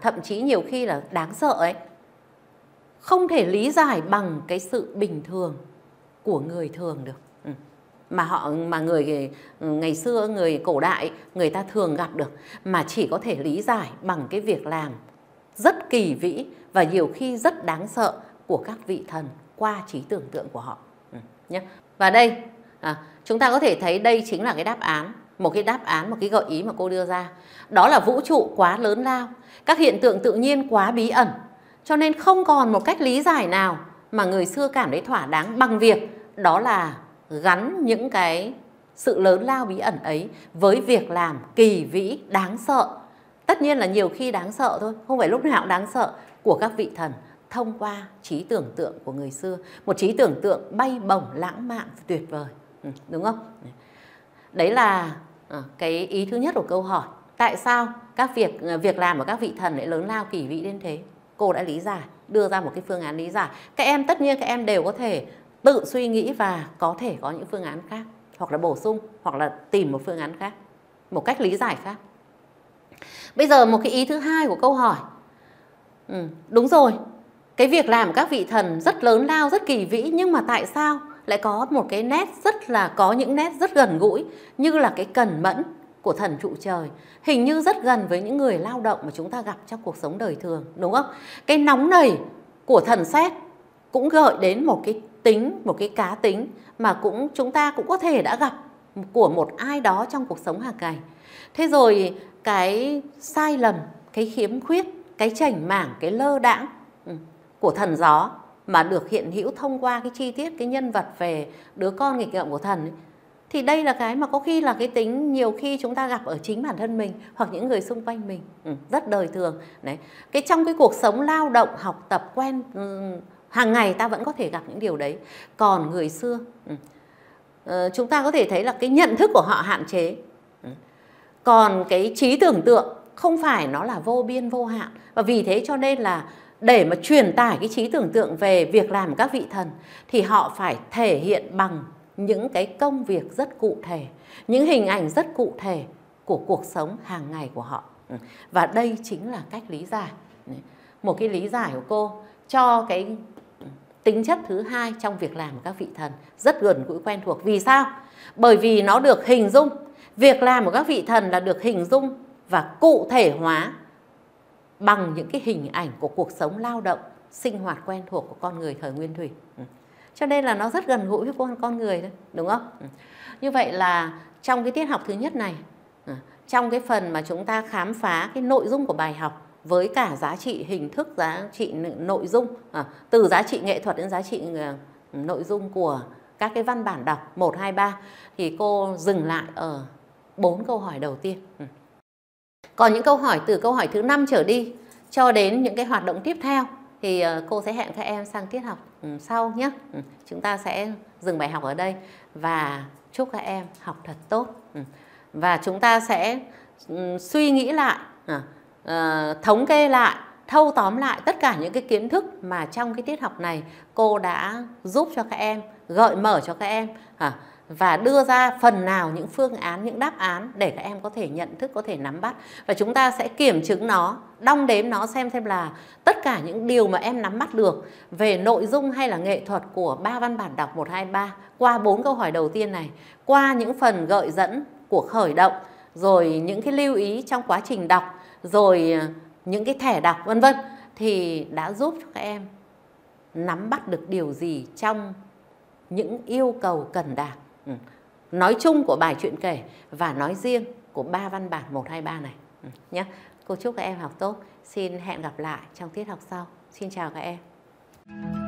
thậm chí nhiều khi là đáng sợ ấy, không thể lý giải bằng cái sự bình thường của người thường được. Mà người ngày xưa, người cổ đại, người ta thường gặp được, mà chỉ có thể lý giải bằng cái việc làm rất kỳ vĩ và nhiều khi rất đáng sợ của các vị thần qua trí tưởng tượng của họ. Và đây chúng ta có thể thấy đây chính là cái đáp án, một cái gợi ý mà cô đưa ra. Đó là vũ trụ quá lớn lao, các hiện tượng tự nhiên quá bí ẩn, cho nên không còn một cách lý giải nào mà người xưa cảm thấy thỏa đáng bằng việc đó là gắn những cái sự lớn lao bí ẩn ấy với việc làm kỳ vĩ, đáng sợ. Tất nhiên là nhiều khi đáng sợ thôi, không phải lúc nào cũng đáng sợ, của các vị thần thông qua trí tưởng tượng của người xưa. Một trí tưởng tượng bay bổng, lãng mạn, tuyệt vời. Đúng không? Đấy là cái ý thứ nhất của câu hỏi. Tại sao các việc làm của các vị thần lại lớn lao kỳ vĩ đến thế? Cô đã lý giải, đưa ra một cái phương án lý giải. Các em tất nhiên các em đều có thể tự suy nghĩ và có thể có những phương án khác, hoặc là bổ sung, hoặc là tìm một phương án khác, một cách lý giải khác. Bây giờ một cái ý thứ hai của câu hỏi. Đúng rồi, cái việc làm các vị thần rất lớn lao, rất kỳ vĩ, nhưng mà tại sao lại có một cái nét có những nét rất gần gũi, như là cái cần mẫn của thần trụ trời, hình như rất gần với những người lao động mà chúng ta gặp trong cuộc sống đời thường, đúng không? Cái nóng nảy của thần sét cũng gợi đến một cái cá tính mà chúng ta cũng có thể đã gặp của một ai đó trong cuộc sống hàng ngày. Thế rồi cái sai lầm, cái khiếm khuyết, cái chảnh mảng, cái lơ đãng của thần gió mà được hiện hữu thông qua cái chi tiết, cái nhân vật về đứa con nghịch ngợm của thần ấy, Thì đây là cái mà có khi là cái tính nhiều khi chúng ta gặp ở chính bản thân mình hoặc những người xung quanh mình, rất đời thường. Đấy. Cái trong cái cuộc sống lao động, học tập, quen hàng ngày ta vẫn có thể gặp những điều đấy. Còn người xưa, chúng ta có thể thấy là cái nhận thức của họ hạn chế. Còn cái trí tưởng tượng không phải nó là vô biên vô hạn. Và vì thế cho nên là để mà truyền tải cái trí tưởng tượng về việc làm các vị thần thì họ phải thể hiện bằng những cái công việc rất cụ thể, những hình ảnh rất cụ thể của cuộc sống hàng ngày của họ. Và đây chính là cách lý giải, một cái lý giải của cô cho cái tính chất thứ hai trong việc làm của các vị thần rất gần gũi quen thuộc. Vì sao? Bởi vì nó được hình dung, việc làm của các vị thần là được hình dung và cụ thể hóa bằng những cái hình ảnh của cuộc sống lao động, sinh hoạt quen thuộc của con người thời Nguyên Thủy. Cho nên là nó rất gần gũi với con người đấy, đúng không? Như vậy là trong cái tiết học thứ nhất này, trong cái phần mà chúng ta khám phá cái nội dung của bài học với cả giá trị hình thức, giá trị nội dung, từ giá trị nghệ thuật đến giá trị nội dung của các cái văn bản đọc 1, 2, 3, thì cô dừng lại ở 4 câu hỏi đầu tiên. Còn những câu hỏi từ câu hỏi thứ 5 trở đi cho đến những cái hoạt động tiếp theo thì cô sẽ hẹn các em sang tiết học sau nhé. Chúng ta sẽ dừng bài học ở đây và chúc các em học thật tốt. Và chúng ta sẽ suy nghĩ lại, thống kê lại, thâu tóm lại tất cả những cái kiến thức mà trong cái tiết học này cô đã giúp cho các em, gợi mở cho các em và đưa ra phần nào những phương án, những đáp án để các em có thể nhận thức, có thể nắm bắt. Và chúng ta sẽ kiểm chứng nó, đong đếm nó xem là tất cả những điều mà em nắm bắt được về nội dung hay là nghệ thuật của 3 văn bản đọc 1, 2, 3 qua 4 câu hỏi đầu tiên này, qua những phần gợi dẫn của khởi động, rồi những cái lưu ý trong quá trình đọc, rồi những cái thẻ đọc vân vân, thì đã giúp cho các em nắm bắt được điều gì trong những yêu cầu cần đạt, nói chung của bài chuyện kể và nói riêng của 3 văn bản 1, 2, 3 này nhé. Cô chúc các em học tốt. Xin hẹn gặp lại trong tiết học sau. Xin chào các em.